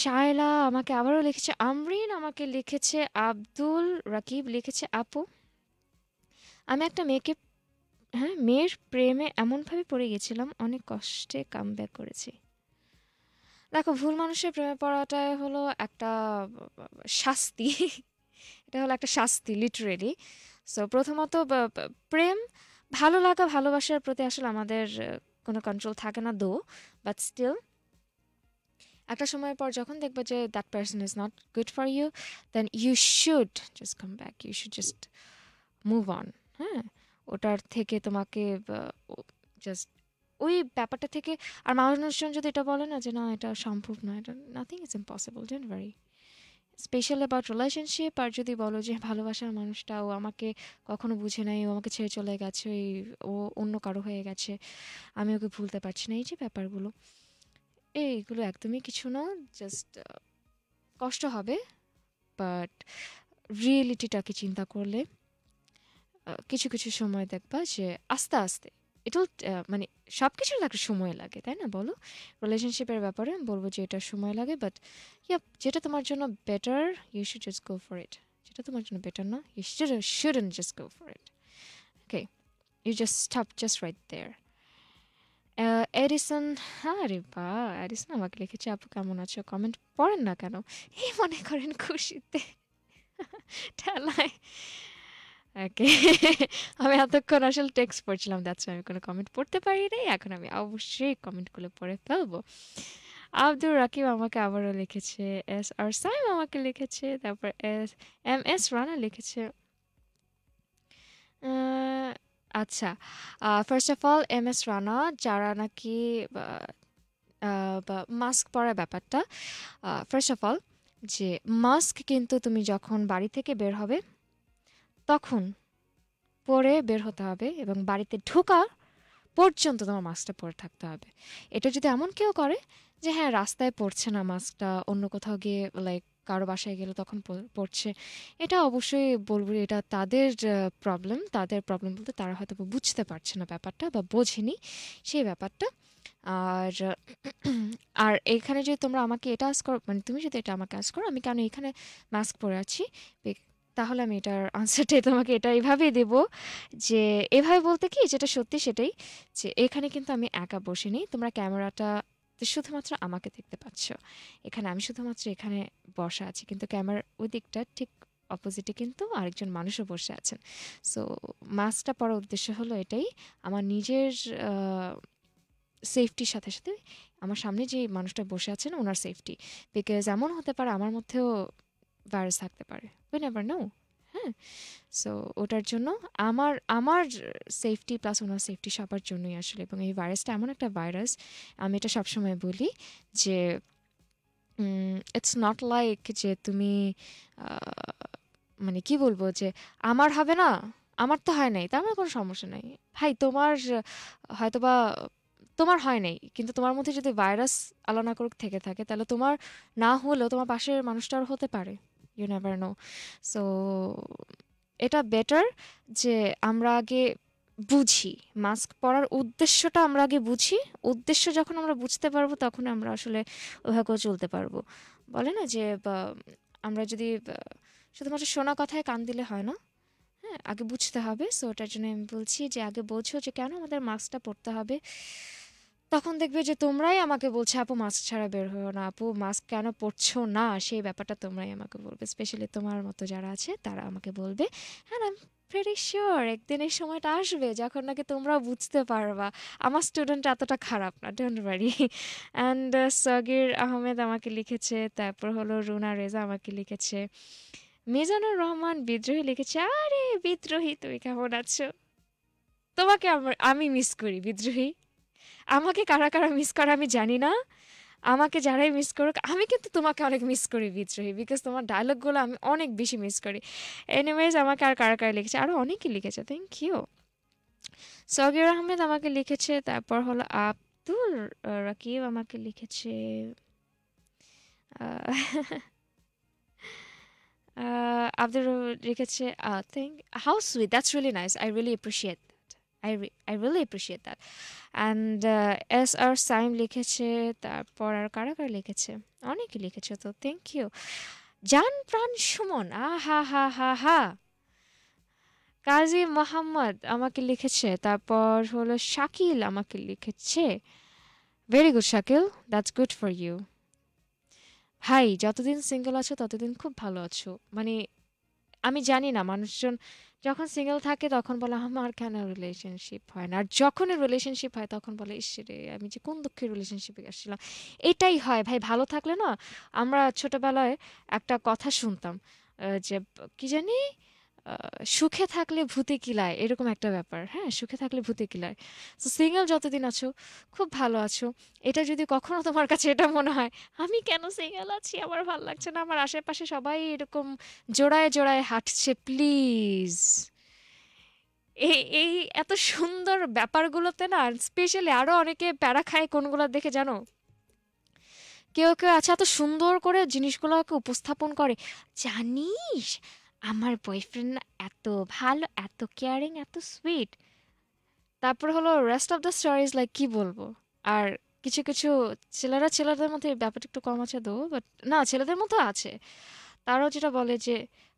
শায়লা আমাকে আবারও লিখেছে, আমরিন আমাকে লিখেছে, আব্দুল রাকিব লিখেছে, আপু আমি একটা মেয়েকে হ্যাঁ মেয়ের প্রেমে এমনভাবে পড়ে গেছিলাম, অনেক কষ্টে কাম ব্যাক করেছি। দেখো, ভুল মানুষের প্রেমে পড়াটাই হলো একটা শাস্তি, এটা হলো একটা শাস্তি লিটারেলি। সো প্রথমত প্রেম, ভালো লাগা, ভালোবাসার প্রতি আসলে আমাদের কোনো কন্ট্রোল থাকে না দো, বাট স্টিল একটা সময়ের পর যখন দেখবে যে that person is not good for you, then you should just come back, you should just move on. হ্যাঁ, ওটার থেকে তোমাকে জাস্ট ওই ব্যাপারটা থেকে, আর মানুষজন যদি এটা বলে না যে না এটা সম্ভব না, এটা nothing is impossible, don't worry, special about relationship. আর যদি বলো যে ভালোবাসার মানুষটা ও আমাকে কখনো বুঝে নাই, ও আমাকে ছেড়ে চলে গেছে, এই ও অন্য কারো হয়ে গেছে, আমি ওকে ভুলতে পারছি না, এই যে ব্যাপারগুলো, এইগুলো একদমই কিছু না। জাস্ট কষ্ট হবে, বাট রিয়েলিটিটাকে চিন্তা করলে কিছু কিছু সময় দেখবা যে আস্তে আস্তে এটাও মানে সব কিছুর একটা সময় লাগে, তাই না বলো? রিলেশনশিপের ব্যাপারে আমি বলবো যে এটা সময় লাগে, বাট ইয়া যেটা তোমার জন্য better you should just go for it, যেটা তোমার জন্য বেটার না you shouldn't just go for it. Okay, you just stop just right there. অ্যারিসন, হ্যাঁ রে বা অ্যারিসন আমাকে লিখেছে, আপু কেমন আছো, কমেন্ট পড়েন না কেন, এই মনে করেন খুশিতে ঠেলায়। ওকে, আমি এতক্ষণ আসলে টেক্সট পড়ছিলাম, দ্যাটস আমি কোনো কমেন্ট পড়তে পারি নাই, এখন আমি অবশ্যই কমেন্টগুলো পড়ে ফেলবো। আব্দুর রাকিব আমাকে আবারও লিখেছে, এস আর সাইম আমাকে লিখেছে, তারপর এস এম এস রানা লিখেছে। আচ্ছা, first of all M S Rana, যারা নাকি মাস্ক পরার ব্যাপারটা, ফার্স্ট অফ অল যে মাস্ক কিন্তু তুমি যখন বাড়ি থেকে বের হবে তখন পরে বের হতে হবে, এবং বাড়িতে ঢোকা পর্যন্ত তোমার মাস্কটা পরে থাকতে হবে। এটা যদি এমন কেউ করে যে হ্যাঁ রাস্তায় পড়ছে না মাস্কটা, অন্য কোথাও গিয়ে লাইক কারো বাসায় গেলে তখন পড়ছে, এটা অবশ্যই বলবো এটা তাদের প্রবলেম। তাদের প্রবলেম বলতে তারা হয়তো বুঝতে পারছে না ব্যাপারটা বা বোঝেনি সেই ব্যাপারটা। আর আর এখানে যদি তোমরা আমাকে এটা আস করো, মানে তুমি যদি এটা আমাকে আস করো আমি কেন এখানে মাস্ক পরে আছি, তাহলে আমি এটার আনসারটাই তোমাকে এটা এইভাবেই দেবো, যে এভাবে বলতে কি যেটা সত্যি সেটাই, যে এখানে কিন্তু আমি একা বসিনি, তোমরা ক্যামেরাটা শুধুমাত্র আমাকে দেখতে পাচ্ছ, এখানে আমি শুধুমাত্র এখানে বসা আছি, কিন্তু ক্যামেরার ওই দিকটা ঠিক অপোজিটে কিন্তু আরেকজন মানুষও বসে আছেন। সো মাস্কটা পড়ার উদ্দেশ্য হলো এটাই, আমার নিজের সেফটির সাথে সাথে আমার সামনে যে মানুষটা বসে আছেন ওনার সেফটি, বিকজ এমন হতে পারে আমার মধ্যেও ভাইরাস থাকতে পারে, উই নেভার নো। হ্যাঁ, সো ওটার জন্য আমার আমার সেফটি প্লাস ওনার সেফটি সবার জন্যই আসলে। এবং এই ভাইরাসটা এমন একটা ভাইরাস, আমি এটা সবসময় বলি যে ইটস নট লাইক যে তুমি মানে কি বলবো যে আমার হবে না, আমার তো হয় নাই, তার কোনো সমস্যা নাই ভাই, তোমার হয়তো বা তোমার হয় নাই, কিন্তু তোমার মধ্যে যদি ভাইরাস আলাদা করে থেকে থাকে তাহলে তোমার না হলেও তোমার পাশের মানুষটার হতে পারে, ইউ নেভার নো। সো এটা বেটার যে আমরা আগে বুঝি মাস্ক পরার উদ্দেশ্যটা, আমরা আগে বুঝি, উদ্দেশ্য যখন আমরা বুঝতে পারবো তখন আমরা আসলে ওভাবে চলতে পারবো। বলে না যে আমরা যদি শুধুমাত্র শোনা কথায় কান দিলে হয় না, হ্যাঁ আগে বুঝতে হবে। সো ওটার জন্য আমি বলছি যে আগে বোঝো যে কেন আমাদের মাস্কটা পরতে হবে, তখন দেখবে যে তোমরাই আমাকে বলছো আপু মাস্ক ছাড়া বের হও না, আপু মাস্ক কেন পরছো না, সেই ব্যাপারটা তোমরাই আমাকে বলবে, স্পেশালি তোমার মতো যারা আছে তারা আমাকে বলবে। হ্যাঁ, আই এম প্রিটি শিওর একদিন এই সময়টা আসবে যখন নাকি তোমরা বুঝতে পারবা আমার স্টুডেন্ট এতটা খারাপ না, don't worry. And Sagir Ahmed আমাকে লিখেছে, তারপর হলো রুনা রেজা আমাকে লিখেছে, মিজানুর রহমান বিদ্রোহী লিখেছে, আরে বিদ্রোহী তুমি কেমন আছো, তোমাকে আমি মিস করি বিদ্রোহী, আমাকে কারা কারা মিস করে আমি জানি না, আমাকে যারাই মিস করুক আমি কিন্তু তোমাকে অনেক মিস করি বিদ্রোহী, বিকজ তোমার ডায়লগগুলো আমি অনেক বেশি মিস করি। এনিওয়েজ আমাকে আর কারা কারা লিখেছে, আরও অনেকেই লিখেছে, থ্যাংক ইউ। সগির আহমেদ আমাকে লিখেছে, তারপর হলো আব্দুল রাকিব আমাকে লিখেছে, আব্দুল লিখেছে thank how sweet, that's really nice, I really appreciate I re I really appreciate that. And S R Saim লিখেছে, তারপর আর কারা কারা লিখেছে, অনেকে লিখেছে, তো থ্যাংক ইউ। জান প্রাণ সুমন, আহা হা হা হা। কাজী মোহাম্মদ আমাকে লিখেছে, তারপর হলো শাকিল আমাকে লিখেছে, very good Shakil, that's good for you ভাই, যতদিন সিঙ্গেল আছো ততদিন খুব ভালো আছো। মানে আমি জানি না, মানুষজন যখন সিঙ্গেল থাকে তখন বলে আমার কেন রিলেশনশিপ হয় না, আর যখনই রিলেশনশিপ হয় তখন বলে ইস রে আমি যে কোন দুঃখের রিলেশনশিপে আসছিলাম। এটাই হয় ভাই, ভালো থাকলে না, আমরা ছোটোবেলায় একটা কথা শুনতাম যে কি জানি সুখে থাকলে ভূতে কিলায় এরকম একটা ব্যাপার হ্যাঁ সুখে থাকলে ভূতে কিলায় সো সিঙ্গেল যতদিন আছো খুব ভালো আছো এটা যদি কখনো তোমার কাছে এটা মনে হয় আমি কেন সিঙ্গেল আছি আমার ভালো লাগছে না আমার আশেপাশে সবাই এরকম জোড়ায় জোড়ায় হাঁটছে প্লিজ এই এই এত সুন্দর ব্যাপারগুলোতে না স্পেশালি আরো অনেকে প্যারা খায় কোনগুলো দেখে জানো কেউ কেউ আচ্ছা এত সুন্দর করে জিনিসগুলোকে উপস্থাপন করে জানিস আমার বয়ফ্রেন্ড এত ভালো এত কেয়ারিং এত সুইট তারপর হলো rest of the stories like কি বলবো আর কিছু কিছু ছেলেরা ছেলেদের মধ্যে ব্যাপারটা একটু কম আছে দো বাট না ছেলেদের মধ্যে আছে তারাও যেটা বলে যে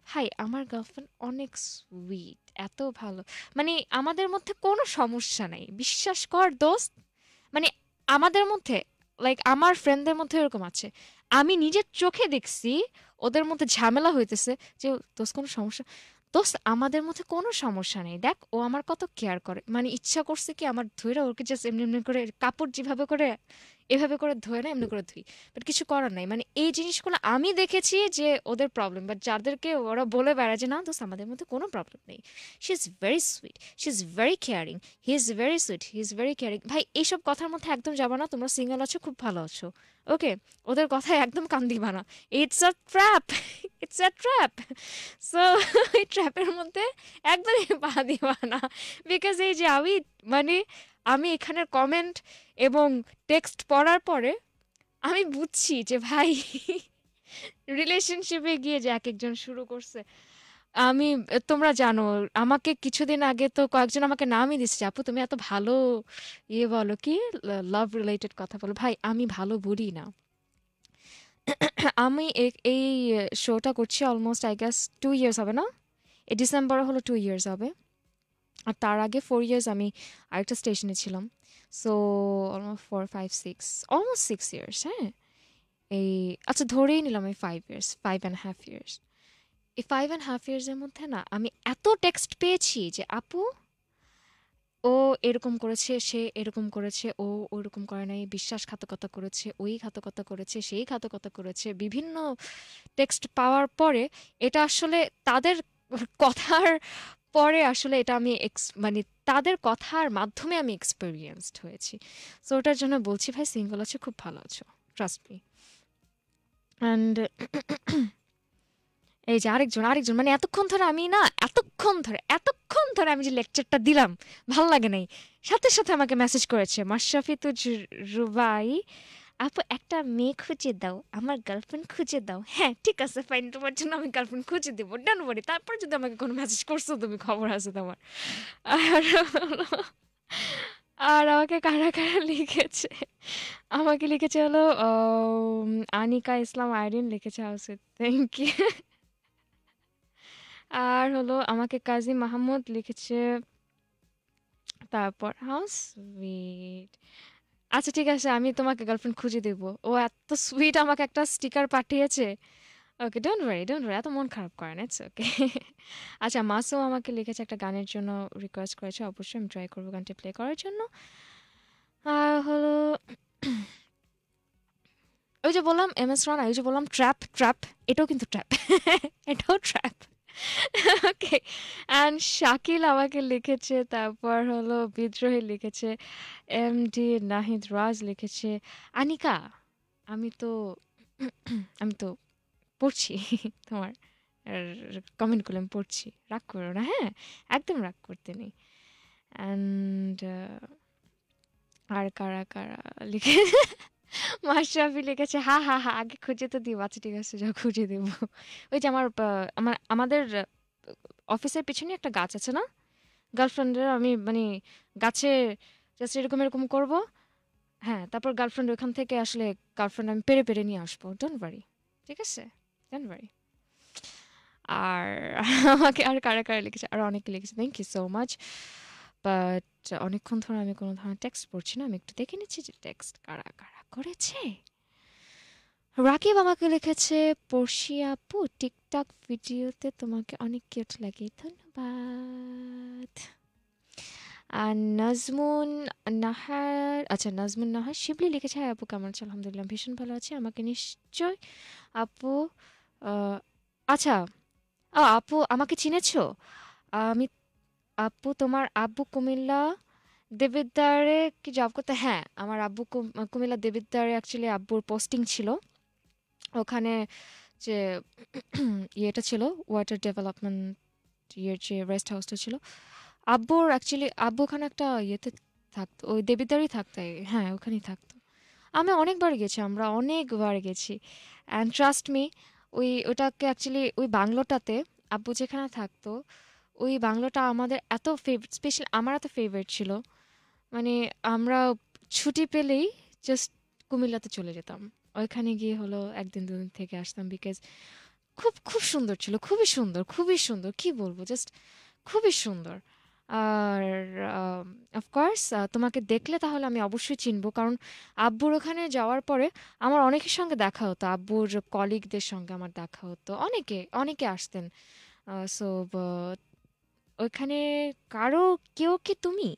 ভাই আমার গার্লফ্রেন্ড অনেক সুইট এত ভালো মানে আমাদের মধ্যে কোনো সমস্যা নাই বিশ্বাস কর দোস্ত মানে আমাদের মধ্যে লাইক আমার ফ্রেন্ডদের মধ্যে এরকম আছে আমি নিজের চোখে দেখছি ওদের মধ্যে ঝামেলা হইতেছে যে দোস্ত কোনো সমস্যা দোস্ত আমাদের মধ্যে কোনো সমস্যা নেই দেখ ও আমার কত কেয়ার করে মানে ইচ্ছা করছে কি আমার ধুইরা ওকে জাস্ট এমনি এমনি করে কাপড় যেভাবে করে এভাবে করে ধুয়ে না এমনি করে ধুই বাট কিছু করার নাই মানে এই জিনিসগুলো আমি দেখেছি যে ওদের প্রবলেম বাট যাদেরকে ওরা বলে বেড়ায় যে না দোস্ত আমাদের মধ্যে কোনো প্রবলেম নেই she is very sweet she is very caring he is very sweet he is very caring ভাই এইসব কথার মধ্যে একদম যাবা না তোমরা সিঙ্গেল আছো খুব ভালো আছো ওকে ওদের কথায় একদম কান দিবা না it's a trap it's a trap so এই ট্র্যাপের মধ্যে একদমই পা দিবা না বিকজ এই যে আমি মানে আমি এখানের কমেন্ট এবং টেক্সট পড়ার পরে আমি বুঝছি যে ভাই রিলেশনশিপে গিয়ে যে এক একজন শুরু করছে আমি তোমরা জানো আমাকে কিছুদিন আগে তো কয়েকজন আমাকে নামই দিচ্ছে আপু তুমি এত ভালো ইয়ে বলো কি লাভ রিলেটেড কথা বলো ভাই আমি ভালো বলি না আমি এই শোটা করছি almost I guess two years হবে না এ ডিসেম্বরে হলো টু ইয়ার্স হবে আর তার আগে ফোর ইয়ার্স আমি আরেকটা স্টেশনে ছিলাম so almost four five six almost six years হ্যাঁ এই আচ্ছা ধরেই নিলাম আমি five years five and half years এই ফাইভ অ্যান্ড হাফ ইয়ার্সের মধ্যে না আমি এত টেক্সট পেয়েছি যে আপু ও এরকম করেছে সে এরকম করেছে ও ওরকম করে নাই বিশ্বাসঘাতকতা করেছে ওই ঘাতকতা করেছে সেই ঘাতকতা করেছে বিভিন্ন টেক্সট পাওয়ার পরে এটা আসলে তাদের কথার পরে আসলে এটা আমি মানে তাদের কথার মাধ্যমে আমি এক্সপেরিয়েন্সড হয়েছি সো ওটার জন্য বলছি ভাই সিঙ্গল আছো খুব ভালো আছো ট্রাস্ট মি অ্যান্ড এই যে আরেকজন আরেকজন মানে এতক্ষণ ধরে আমি না এতক্ষণ ধরে এতক্ষণ ধরে আমি যে লেকচারটা দিলাম ভালো লাগে নাই সাথে সাথে আমাকে মেসেজ করেছে মাশরাফি তুজরুবাই আপু একটা মেয়ে খুঁজে দাও আমার গার্লফ্রেন্ড খুঁজে দাও হ্যাঁ ঠিক আছে ফাইন তোমার জন্য আমি গার্লফ্রেন্ড খুঁজে দেবো ডান বলি তারপর যদি আমাকে কোনো মেসেজ করছো তুমি খবর আছে তোমার আর আর আমাকে কারা কারা লিখেছে আমাকে লিখেছে হলো আনিকা ইসলাম আইরিন লিখেছে হাউসে থ্যাংক ইউ আর হলো আমাকে কাজী মাহমুদ লিখেছে তারপর হাউস উইট আচ্ছা ঠিক আছে আমি তোমাকে গার্লফ্রেন্ড খুঁজে দেবো ও এত সুইট আমাকে একটা স্টিকার পাঠিয়েছে okay don't worry don't worry এত মন খারাপ করে না ইটস ওকে আচ্ছা মাসুম আমাকে লিখেছে একটা গানের জন্য রিকোয়েস্ট করেছে অবশ্যই আমি ট্রাই করবো গানটি প্লে করার জন্য আর হলো ওই যে বললাম এম এস রানা ওই যে বললাম ট্র্যাপ ট্র্যাপ এটাও কিন্তু ট্র্যাপ এটাও ট্র্যাপ ওকে অ্যান্ড শাকিল আমাকে লিখেছে তারপর হলো বিদ্রোহী লিখেছে এম ডি নাহিদ রাজ লিখেছে আনিকা আমি তো আমি তো পড়ছি তোমার কমেন্টগুলো আমি পড়ছি রাগ করো না হ্যাঁ একদম রাগ করতে নেই অ্যান্ড আর কারা কারা লিখে মাশরাফি লিখেছে হা হা হা আগে খুঁজে তো দিব আচ্ছা ঠিক আছে যা খুঁজে দেবো ওই যে আমার আমার আমাদের অফিসের পিছনে একটা গাছ আছে না গার্লফ্রেন্ডের আমি মানে গাছে জাস্ট এরকম এরকম করবো হ্যাঁ তারপর গার্লফ্রেন্ড ওইখান থেকে আসলে গার্লফ্রেন্ড আমি পেরে পেরে নিয়ে আসবো ডোন্ট ওয়ারি ঠিক আছে ডোন্ট ওয়ারি আর আমাকে আর কারা কারা লিখেছে আর অনেকে লিখেছে thank you so much but অনেকক্ষণ ধরে আমি কোনো ধরনের টেক্সট পড়ছি না আমি একটু দেখে নিচ্ছি যে টেক্সট কারা কারা করেছে রাকিব আমাকে লিখেছে পড়শি আপু টিকটক ভিডিওতে তোমাকে অনেক কিউট লাগে ধন্যবাদ আর নাজমুন নাহার আচ্ছা নাজমুন নাহার শিবলি লিখেছে হ্যাঁ আপু কেমন আছো আলহামদুলিল্লাহ ভীষণ ভালো আছে আমাকে নিশ্চয় আপু আচ্ছা আ, আপু আমাকে চিনেছো? আমি আপু তোমার আব্বু কুমিল্লা দেবিদ্বারে কি জব করতে? হ্যাঁ, আমার আব্বু কুম- কুমিল্লা দেবিদ্বারে অ্যাকচুয়ালি আব্বুর পোস্টিং ছিল। ওখানে যে ইয়েটা ছিল ওয়াটার ডেভেলপমেন্ট ইয়ের যে রেস্ট হাউসটা ছিল আব্বুর, অ্যাকচুয়ালি আব্বু ওখানে একটা ইয়েতে থাকতো, ওই দেবিদ্বারই থাকতো। হ্যাঁ, ওখানেই থাকতো। আমি অনেকবার গেছি, আমরা অনেকবার গেছি। অ্যান্ড ট্রাস্ট মি, ওই ওটাকে অ্যাকচুয়ালি ওই বাংলোটাতে আব্বু যেখানে থাকতো ওই বাংলোটা আমাদের এত ফেভারিট, স্পেশাল আমার এত ফেভারিট ছিল, মানে আমরা ছুটি পেলেই জাস্ট কুমিল্লাতে চলে যেতাম। ওইখানে গিয়ে হলো একদিন দুদিন থেকে আসতাম, বিকজ খুব খুব সুন্দর ছিল, খুবই সুন্দর, খুবই সুন্দর, কি বলবো, জাস্ট খুবই সুন্দর। আর অফকোর্স তোমাকে দেখলে তাহলে আমি অবশ্যই চিনবো, কারণ আব্বুর ওখানে যাওয়ার পরে আমার অনেকের সঙ্গে দেখা হতো, আব্বুর কলিগদের সঙ্গে আমার দেখা হতো, অনেকে অনেকে আসতেন। সো ওইখানে কারো কেউ কি তুমি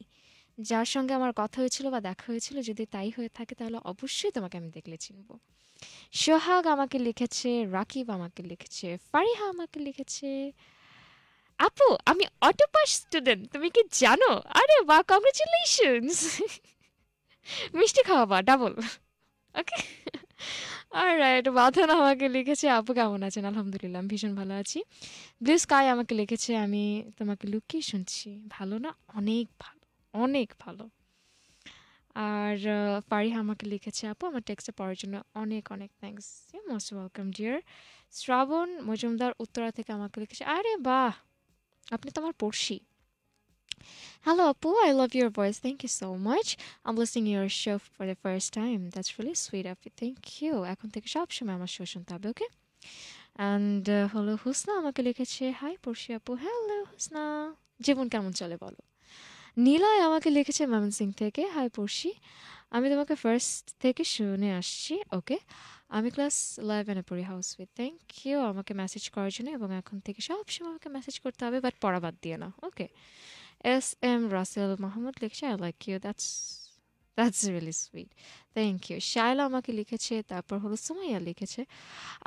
যার সঙ্গে আমার কথা হয়েছিল বা দেখা হয়েছিল? যদি তাই হয়ে থাকে তাহলে অবশ্যই তোমাকে আমি দেখলে চিনবো। সোহাগ আমাকে লিখেছে, রাকিব আমাকে লিখেছে, ফারিহা আমাকে লিখেছে, আপু আমি অটোপাস স্টুডেন্ট তুমি কি জানো? আরে বা, কংগ্রেচুলেশনস, মিষ্টি খাওয়াবা ডাবল। ওকে, আর রাইট, বাধন আমাকে লিখেছে, আপু কেমন আছেন? আলহামদুলিল্লাহ, আমি ভীষণ ভালো আছি। ব্লু স্কাই আমাকে লিখেছে, আমি তোমাকে লুকিয়ে শুনছি, ভালো না? অনেক ভালো, অনেক ভালো। আর আহ, ফারিহা আমাকে লিখেছে, আপু আমার টেক্সটে পড়ার জন্য অনেক অনেক thanks. You most welcome dear. শ্রাবণ মজুমদার উত্তরা থেকে আমাকে লিখেছে, আরে বাহ, আপনি তো আমার পড়শি। Hello, Apu. I love your voice. Thank you so much. I'm listening to your show for the first time. That's really sweet, Apu. Thank you. এখন থেকে সব সময় আমার শো শুনতে হবে, ওকে? অ্যান্ড হলো হুসনা আমাকে লিখেছে, হাই পড়শি আপু। হ্যালো হুসনা, জীবন কেমন চলে বলো? নীলায় আমাকে লিখেছে ময়মনসিং থেকে, হাই পড়শি, আমি তোমাকে ফার্স্ট থেকে শুনে আসছি। ওকে, আমি ক্লাস ইলেভেনে পড়ি হাউস উইথ। থ্যাংক ইউ আমাকে মেসেজ করার জন্য, এবং এখন থেকে সব সময় আমাকে মেসেজ করতে হবে, বাট পড়া বাদ দিয়ে না। Okay, S M Rasel Mahmud লিখেছে, I like you, that's that's really sweet, thank you. Shaila আমাকে লিখেছে, তারপর হলো সুমাইয়া লিখেছে,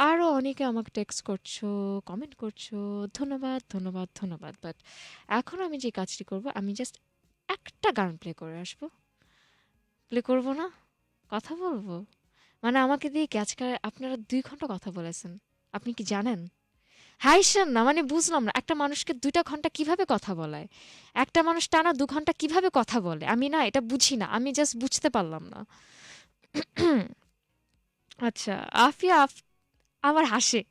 আরও অনেকে আমাকে টেক্সট করছো, কমেন্ট করছো, ধন্যবাদ ধন্যবাদ ধন্যবাদ। বাট এখন আমি যে কাজটি করব, আমি জাস্ট একটা গান প্লে করে আসবো, প্লে করবো না, কথা বলবো। মানে আমাকে দিয়ে কি আজকে আপনারা দুই ঘন্টা কথা বলেছেন, আপনি কি জানেন? হাই শান না, মানে বুঝলাম না একটা মানুষকে দুইটা ঘন্টা কিভাবে কথা বলায়, একটা মানুষ টানা দু ঘন্টা কিভাবে কথা বলে, আমি না এটা বুঝি না, আমি জাস্ট বুঝতে পারলাম না। আচ্ছা, আফিয়া আফ- আমার হাসে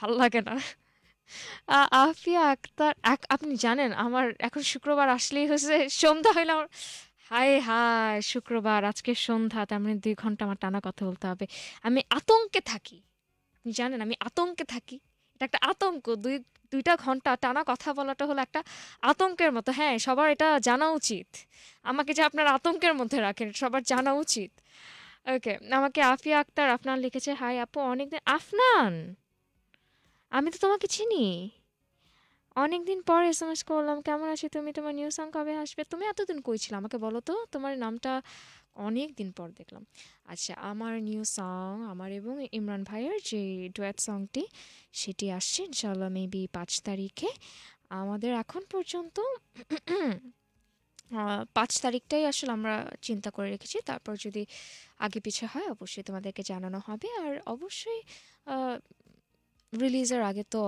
ভালো লাগে না। আ- আফিয়া আক্তার, এক- আপনি জানেন আমার এখন শুক্রবার আসলেই হয়েছে, সন্ধ্যা হইলে আমার হায় হায়, শুক্রবার আজকে সন্ধ্যা, তার মানে দুই ঘন্টা আমার টানা কথা বলতে হবে। আমি আতঙ্কে থাকি, আপনি জানেন আমি আতঙ্কে থাকি, এটা একটা আতঙ্ক, দুই দুইটা ঘন্টা টানা কথা বলাটা হলো একটা আতঙ্কের মতো। হ্যাঁ, সবার এটা জানা উচিত, আমাকে যে আপনার আতঙ্কের মধ্যে রাখেন সবার জানা উচিত। ওকে, আমাকে আফিয়া আক্তার আফনান লিখেছে, হাই আপু অনেকদিন। আফনান, আমি তো তোমাকে চিনি, অনেকদিন পর এস এম এস করলাম, কেমন আছো তুমি? তোমার নিউ সং কবে আসবে? তুমি এতদিন কইছিলে আমাকে, বলো তো তোমার নামটা অনেক দিন পর দেখলাম। আচ্ছা, আমার নিউ সং, আমার এবং ইমরান ভাইয়ের যে ডুয়েট সংটি সেটি আসছে ইনশাল্লাহ মেবি পাঁচ তারিখে। আমাদের এখন পর্যন্ত আহ, পাঁচ তারিখটাই আসলে আমরা চিন্তা করে রেখেছি, তারপর যদি আগে পিছে হয় অবশ্যই তোমাদেরকে জানানো হবে। আর অবশ্যই আহ, রিলিজের আগে তো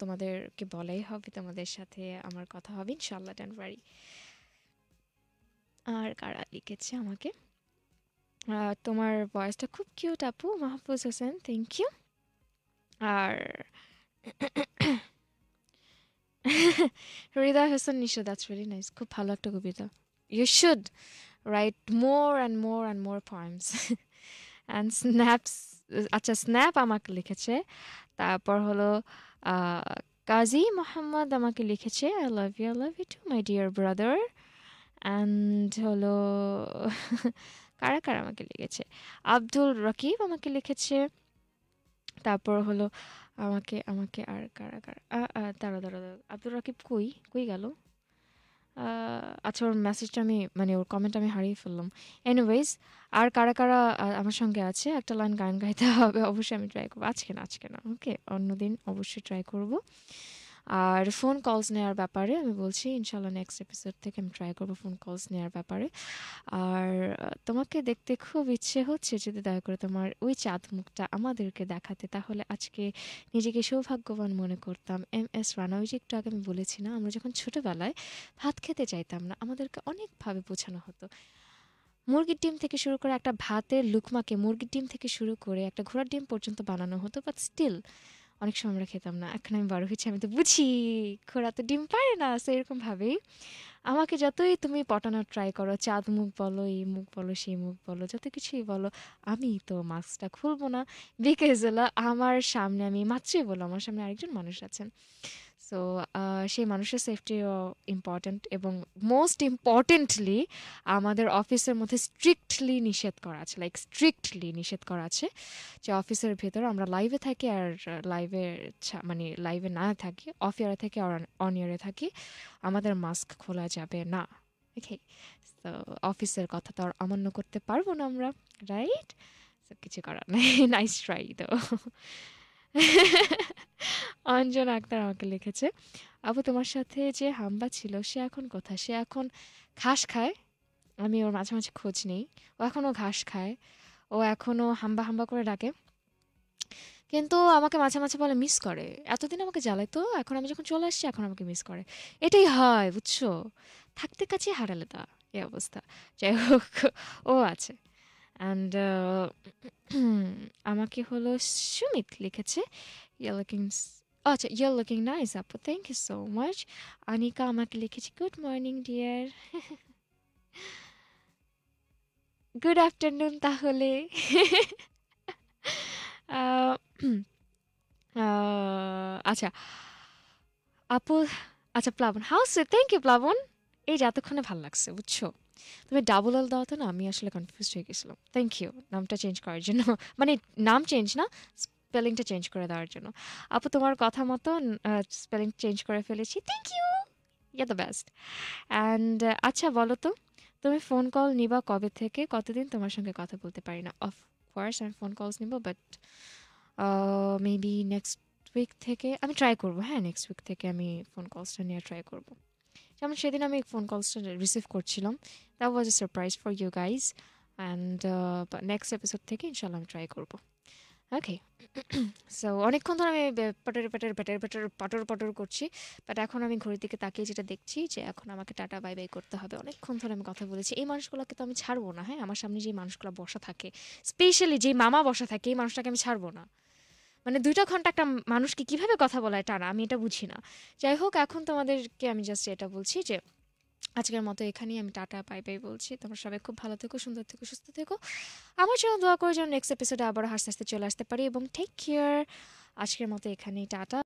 তোমাদেরকে বলাই হবে, তোমাদের সাথে আমার কথা হবে ইনশাল্লাহ, জানুয়ারি। আর কারা লিখেছে আমাকে, আহ, তোমার ভয়েসটা খুব কিউট আপু, মাহফুজ হোসেন, থ্যাংক ইউ। আর Hridoy Hossain Nisho, that's very nice, খুব ভালো একটা কবিতা, you should write more and more and more poems and snaps. আচ্ছা, স্ন্যাপ আমাকে লিখেছে, তারপর হলো আহ, কাজী মোহাম্মদ আমাকে লিখেছে, I love you, I love you too my dear brother. And হলো কারা কারা আমাকে লিখেছে, আব্দুল রকিব আমাকে লিখেছে, তারপর হলো আমাকে আমাকে আর কারা কারা আ, আ, দাঁড়া দাঁড়া দাঁড়া, আব্দুল রকিব কই কই গেল? আহ, আচ্ছা, ওর মেসেজটা আমি মানে ওর কমেন্ট আমি হারিয়ে ফেললাম। এনিওয়েজ, আর কারা কারা আহ, আমার সঙ্গে আছে? একটা লাইন গান গাইতে হবে অবশ্যই, আমি ট্রাই করবো, আজকে না আজকে না, ওকে, অন্যদিন অবশ্যই ট্রাই করব। আর ফোন কলস নেয়ার ব্যাপারে আমি বলছি ইনশাআল্লাহ নেক্সট এপিসোড থেকে আমি ট্রাই করব ফোন কলস নেয়ার ব্যাপারে। আর তোমাকে দেখতে খুব ইচ্ছে হচ্ছে, যদি দয়া করে তোমার ওই চাঁদ মুখটা আমাদেরকে দেখাতে তাহলে আজকে নিজেকে সৌভাগ্যবান মনে করতাম। এম এস রানা, ওই যে একটু আগে আমি বলেছি না, আমরা যখন ছোটোবেলায় ভাত খেতে চাইতাম না আমাদেরকে অনেকভাবে বোঝানো হতো, মুরগির ডিম থেকে শুরু করে একটা ভাতের লুকমাকে মুরগির ডিম থেকে শুরু করে একটা ঘোড়ার ডিম পর্যন্ত বানানো হতো, বাট স্টিল অনেক সময় আমরা খেতাম না। এখন আমি বড় হয়েছি, আমি তো বুঝি ঘোড়া তো ডিম পারে না। সো এরকমভাবেই আমাকে যতই তুমি পটানোর ট্রাই করো, চাঁদ মুখ বলো, এই মুখ বলো, সেই মুখ বলো, যত কিছুই বলো, আমি তো মাস্কটা খুলবো না, বিকজ হলো আমার সামনে আমি মাত্রই বলো আমার সামনে আরেকজন মানুষ আছেন। সো সেই মানুষের সেফটিও ইম্পর্ট্যান্ট, এবং মোস্ট ইম্পর্ট্যান্টলি আমাদের অফিসের মধ্যে স্ট্রিক্টলি নিষেধ করা আছে, লাইক স্ট্রিক্টলি নিষেধ করা আছে যে অফিসের ভেতরে আমরা লাইভে থাকি আর লাইভে মানে লাইভে না থাকি, অফ ইয়ারে থাকি আর অন ইয়ারে থাকি, আমাদের মাস্ক খোলা যাবে না। ওকে, সো অফিসের কথা তো আর অমান্য করতে পারবো না আমরা, রাইট? সো কিছু করার নেই। নাইস ট্রাই তো। অঞ্জন আক্তার আমাকে লিখেছে, আপু তোমার সাথে যে হাম্বা ছিল সে এখন কোথায়? সে এখন ঘাস খায়, আমি ওর মাঝে মাঝে খোঁজ নেই, ও এখনও ঘাস খায়, ও এখনও হাম্বা হাম্বা করে ডাকে, কিন্তু আমাকে মাঝে মাঝে বলে মিস করে। এতদিন আমাকে জ্বালাইতো, এখন আমি যখন চলে আসছি এখন আমাকে মিস করে, এটাই হয় বুঝছো, থাকতে কাছে হারালে তা এই অবস্থা। যাই হোক, ও আছে। অ্যান্ড আমাকে হলো সুমিত লিখেছে, You're looking, আচ্ছা you're looking nice আপু, thank you so much. Anika আমাকে লিখেছে, good morning dear. Good afternoon তাহলে। আচ্ছা আপু, আচ্ছা প্লাবন, হাউ সে, থ্যাংক ইউ প্লাবন, এই যে এতক্ষণে ভালো লাগছে বুঝছো, তুমি ডাবল এল দাও তো না, আমি আসলে কনফিউজ হয়ে গেছিলাম। থ্যাংক ইউ নামটা চেঞ্জ করার জন্য, মানে নাম চেঞ্জ না, স্পেলিংটা চেঞ্জ করে দেওয়ার জন্য। আপু তোমার কথা মতো স্পেলিং চেঞ্জ করে ফেলেছি, thank you, yeah the best. And আচ্ছা বলো তো তুমি ফোন কল নিবা কবে থেকে, কতদিন তোমার সঙ্গে কথা বলতে পারি না? অফকোর্স আমি ফোন কলস নিব, বাট মেবি নেক্সট উইক থেকে আমি ট্রাই করবো। হ্যাঁ, নেক্সট উইক থেকে আমি ফোন কলসটা নিয়ে ট্রাই করবো। যেমন সেদিন আমি ফোন কলসটা রিসিভ করছিলাম, that was a surprise for you guys. And next episode থেকে ইনশাল্লাহ আমি ট্রাই করবো। ওকে, সো অনেকক্ষণ ধরে আমি পটর পটর পটর পটর পটর পটর করছি, বাট এখন আমি ঘড়ির দিকে তাকিয়ে যেটা দেখছি যে এখন আমাকে টাটা বাই বাই করতে হবে। অনেকক্ষণ ধরে আমি কথা বলেছি, এই মানুষগুলোকে তো আমি ছাড়বো না। হ্যাঁ, আমার সামনে যে মানুষগুলো বসা থাকে, স্পেশালি যে মামা বসা থাকে, এই মানুষটাকে আমি ছাড়বো না। মানে দুইটা ঘন্টা একটা মানুষকে কীভাবে কথা বলায় টানা, আমি এটা বুঝি না। যাই হোক, এখন তোমাদেরকে আমি জাস্ট এটা বলছি যে আজকের মতো এখানেই আমি টাটা বাই বাই বলছি। তোমরা সবাই খুব ভালো থেকো, সুন্দর থেকো, সুস্থ থেকো। আমার জন্য দোয়া করে যেন নেক্সট এপিসোডে আবার হাসতে হাসতে চলে আসতে পারি, এবং টেক কেয়ার। আজকের মতো এখানেই টাটা।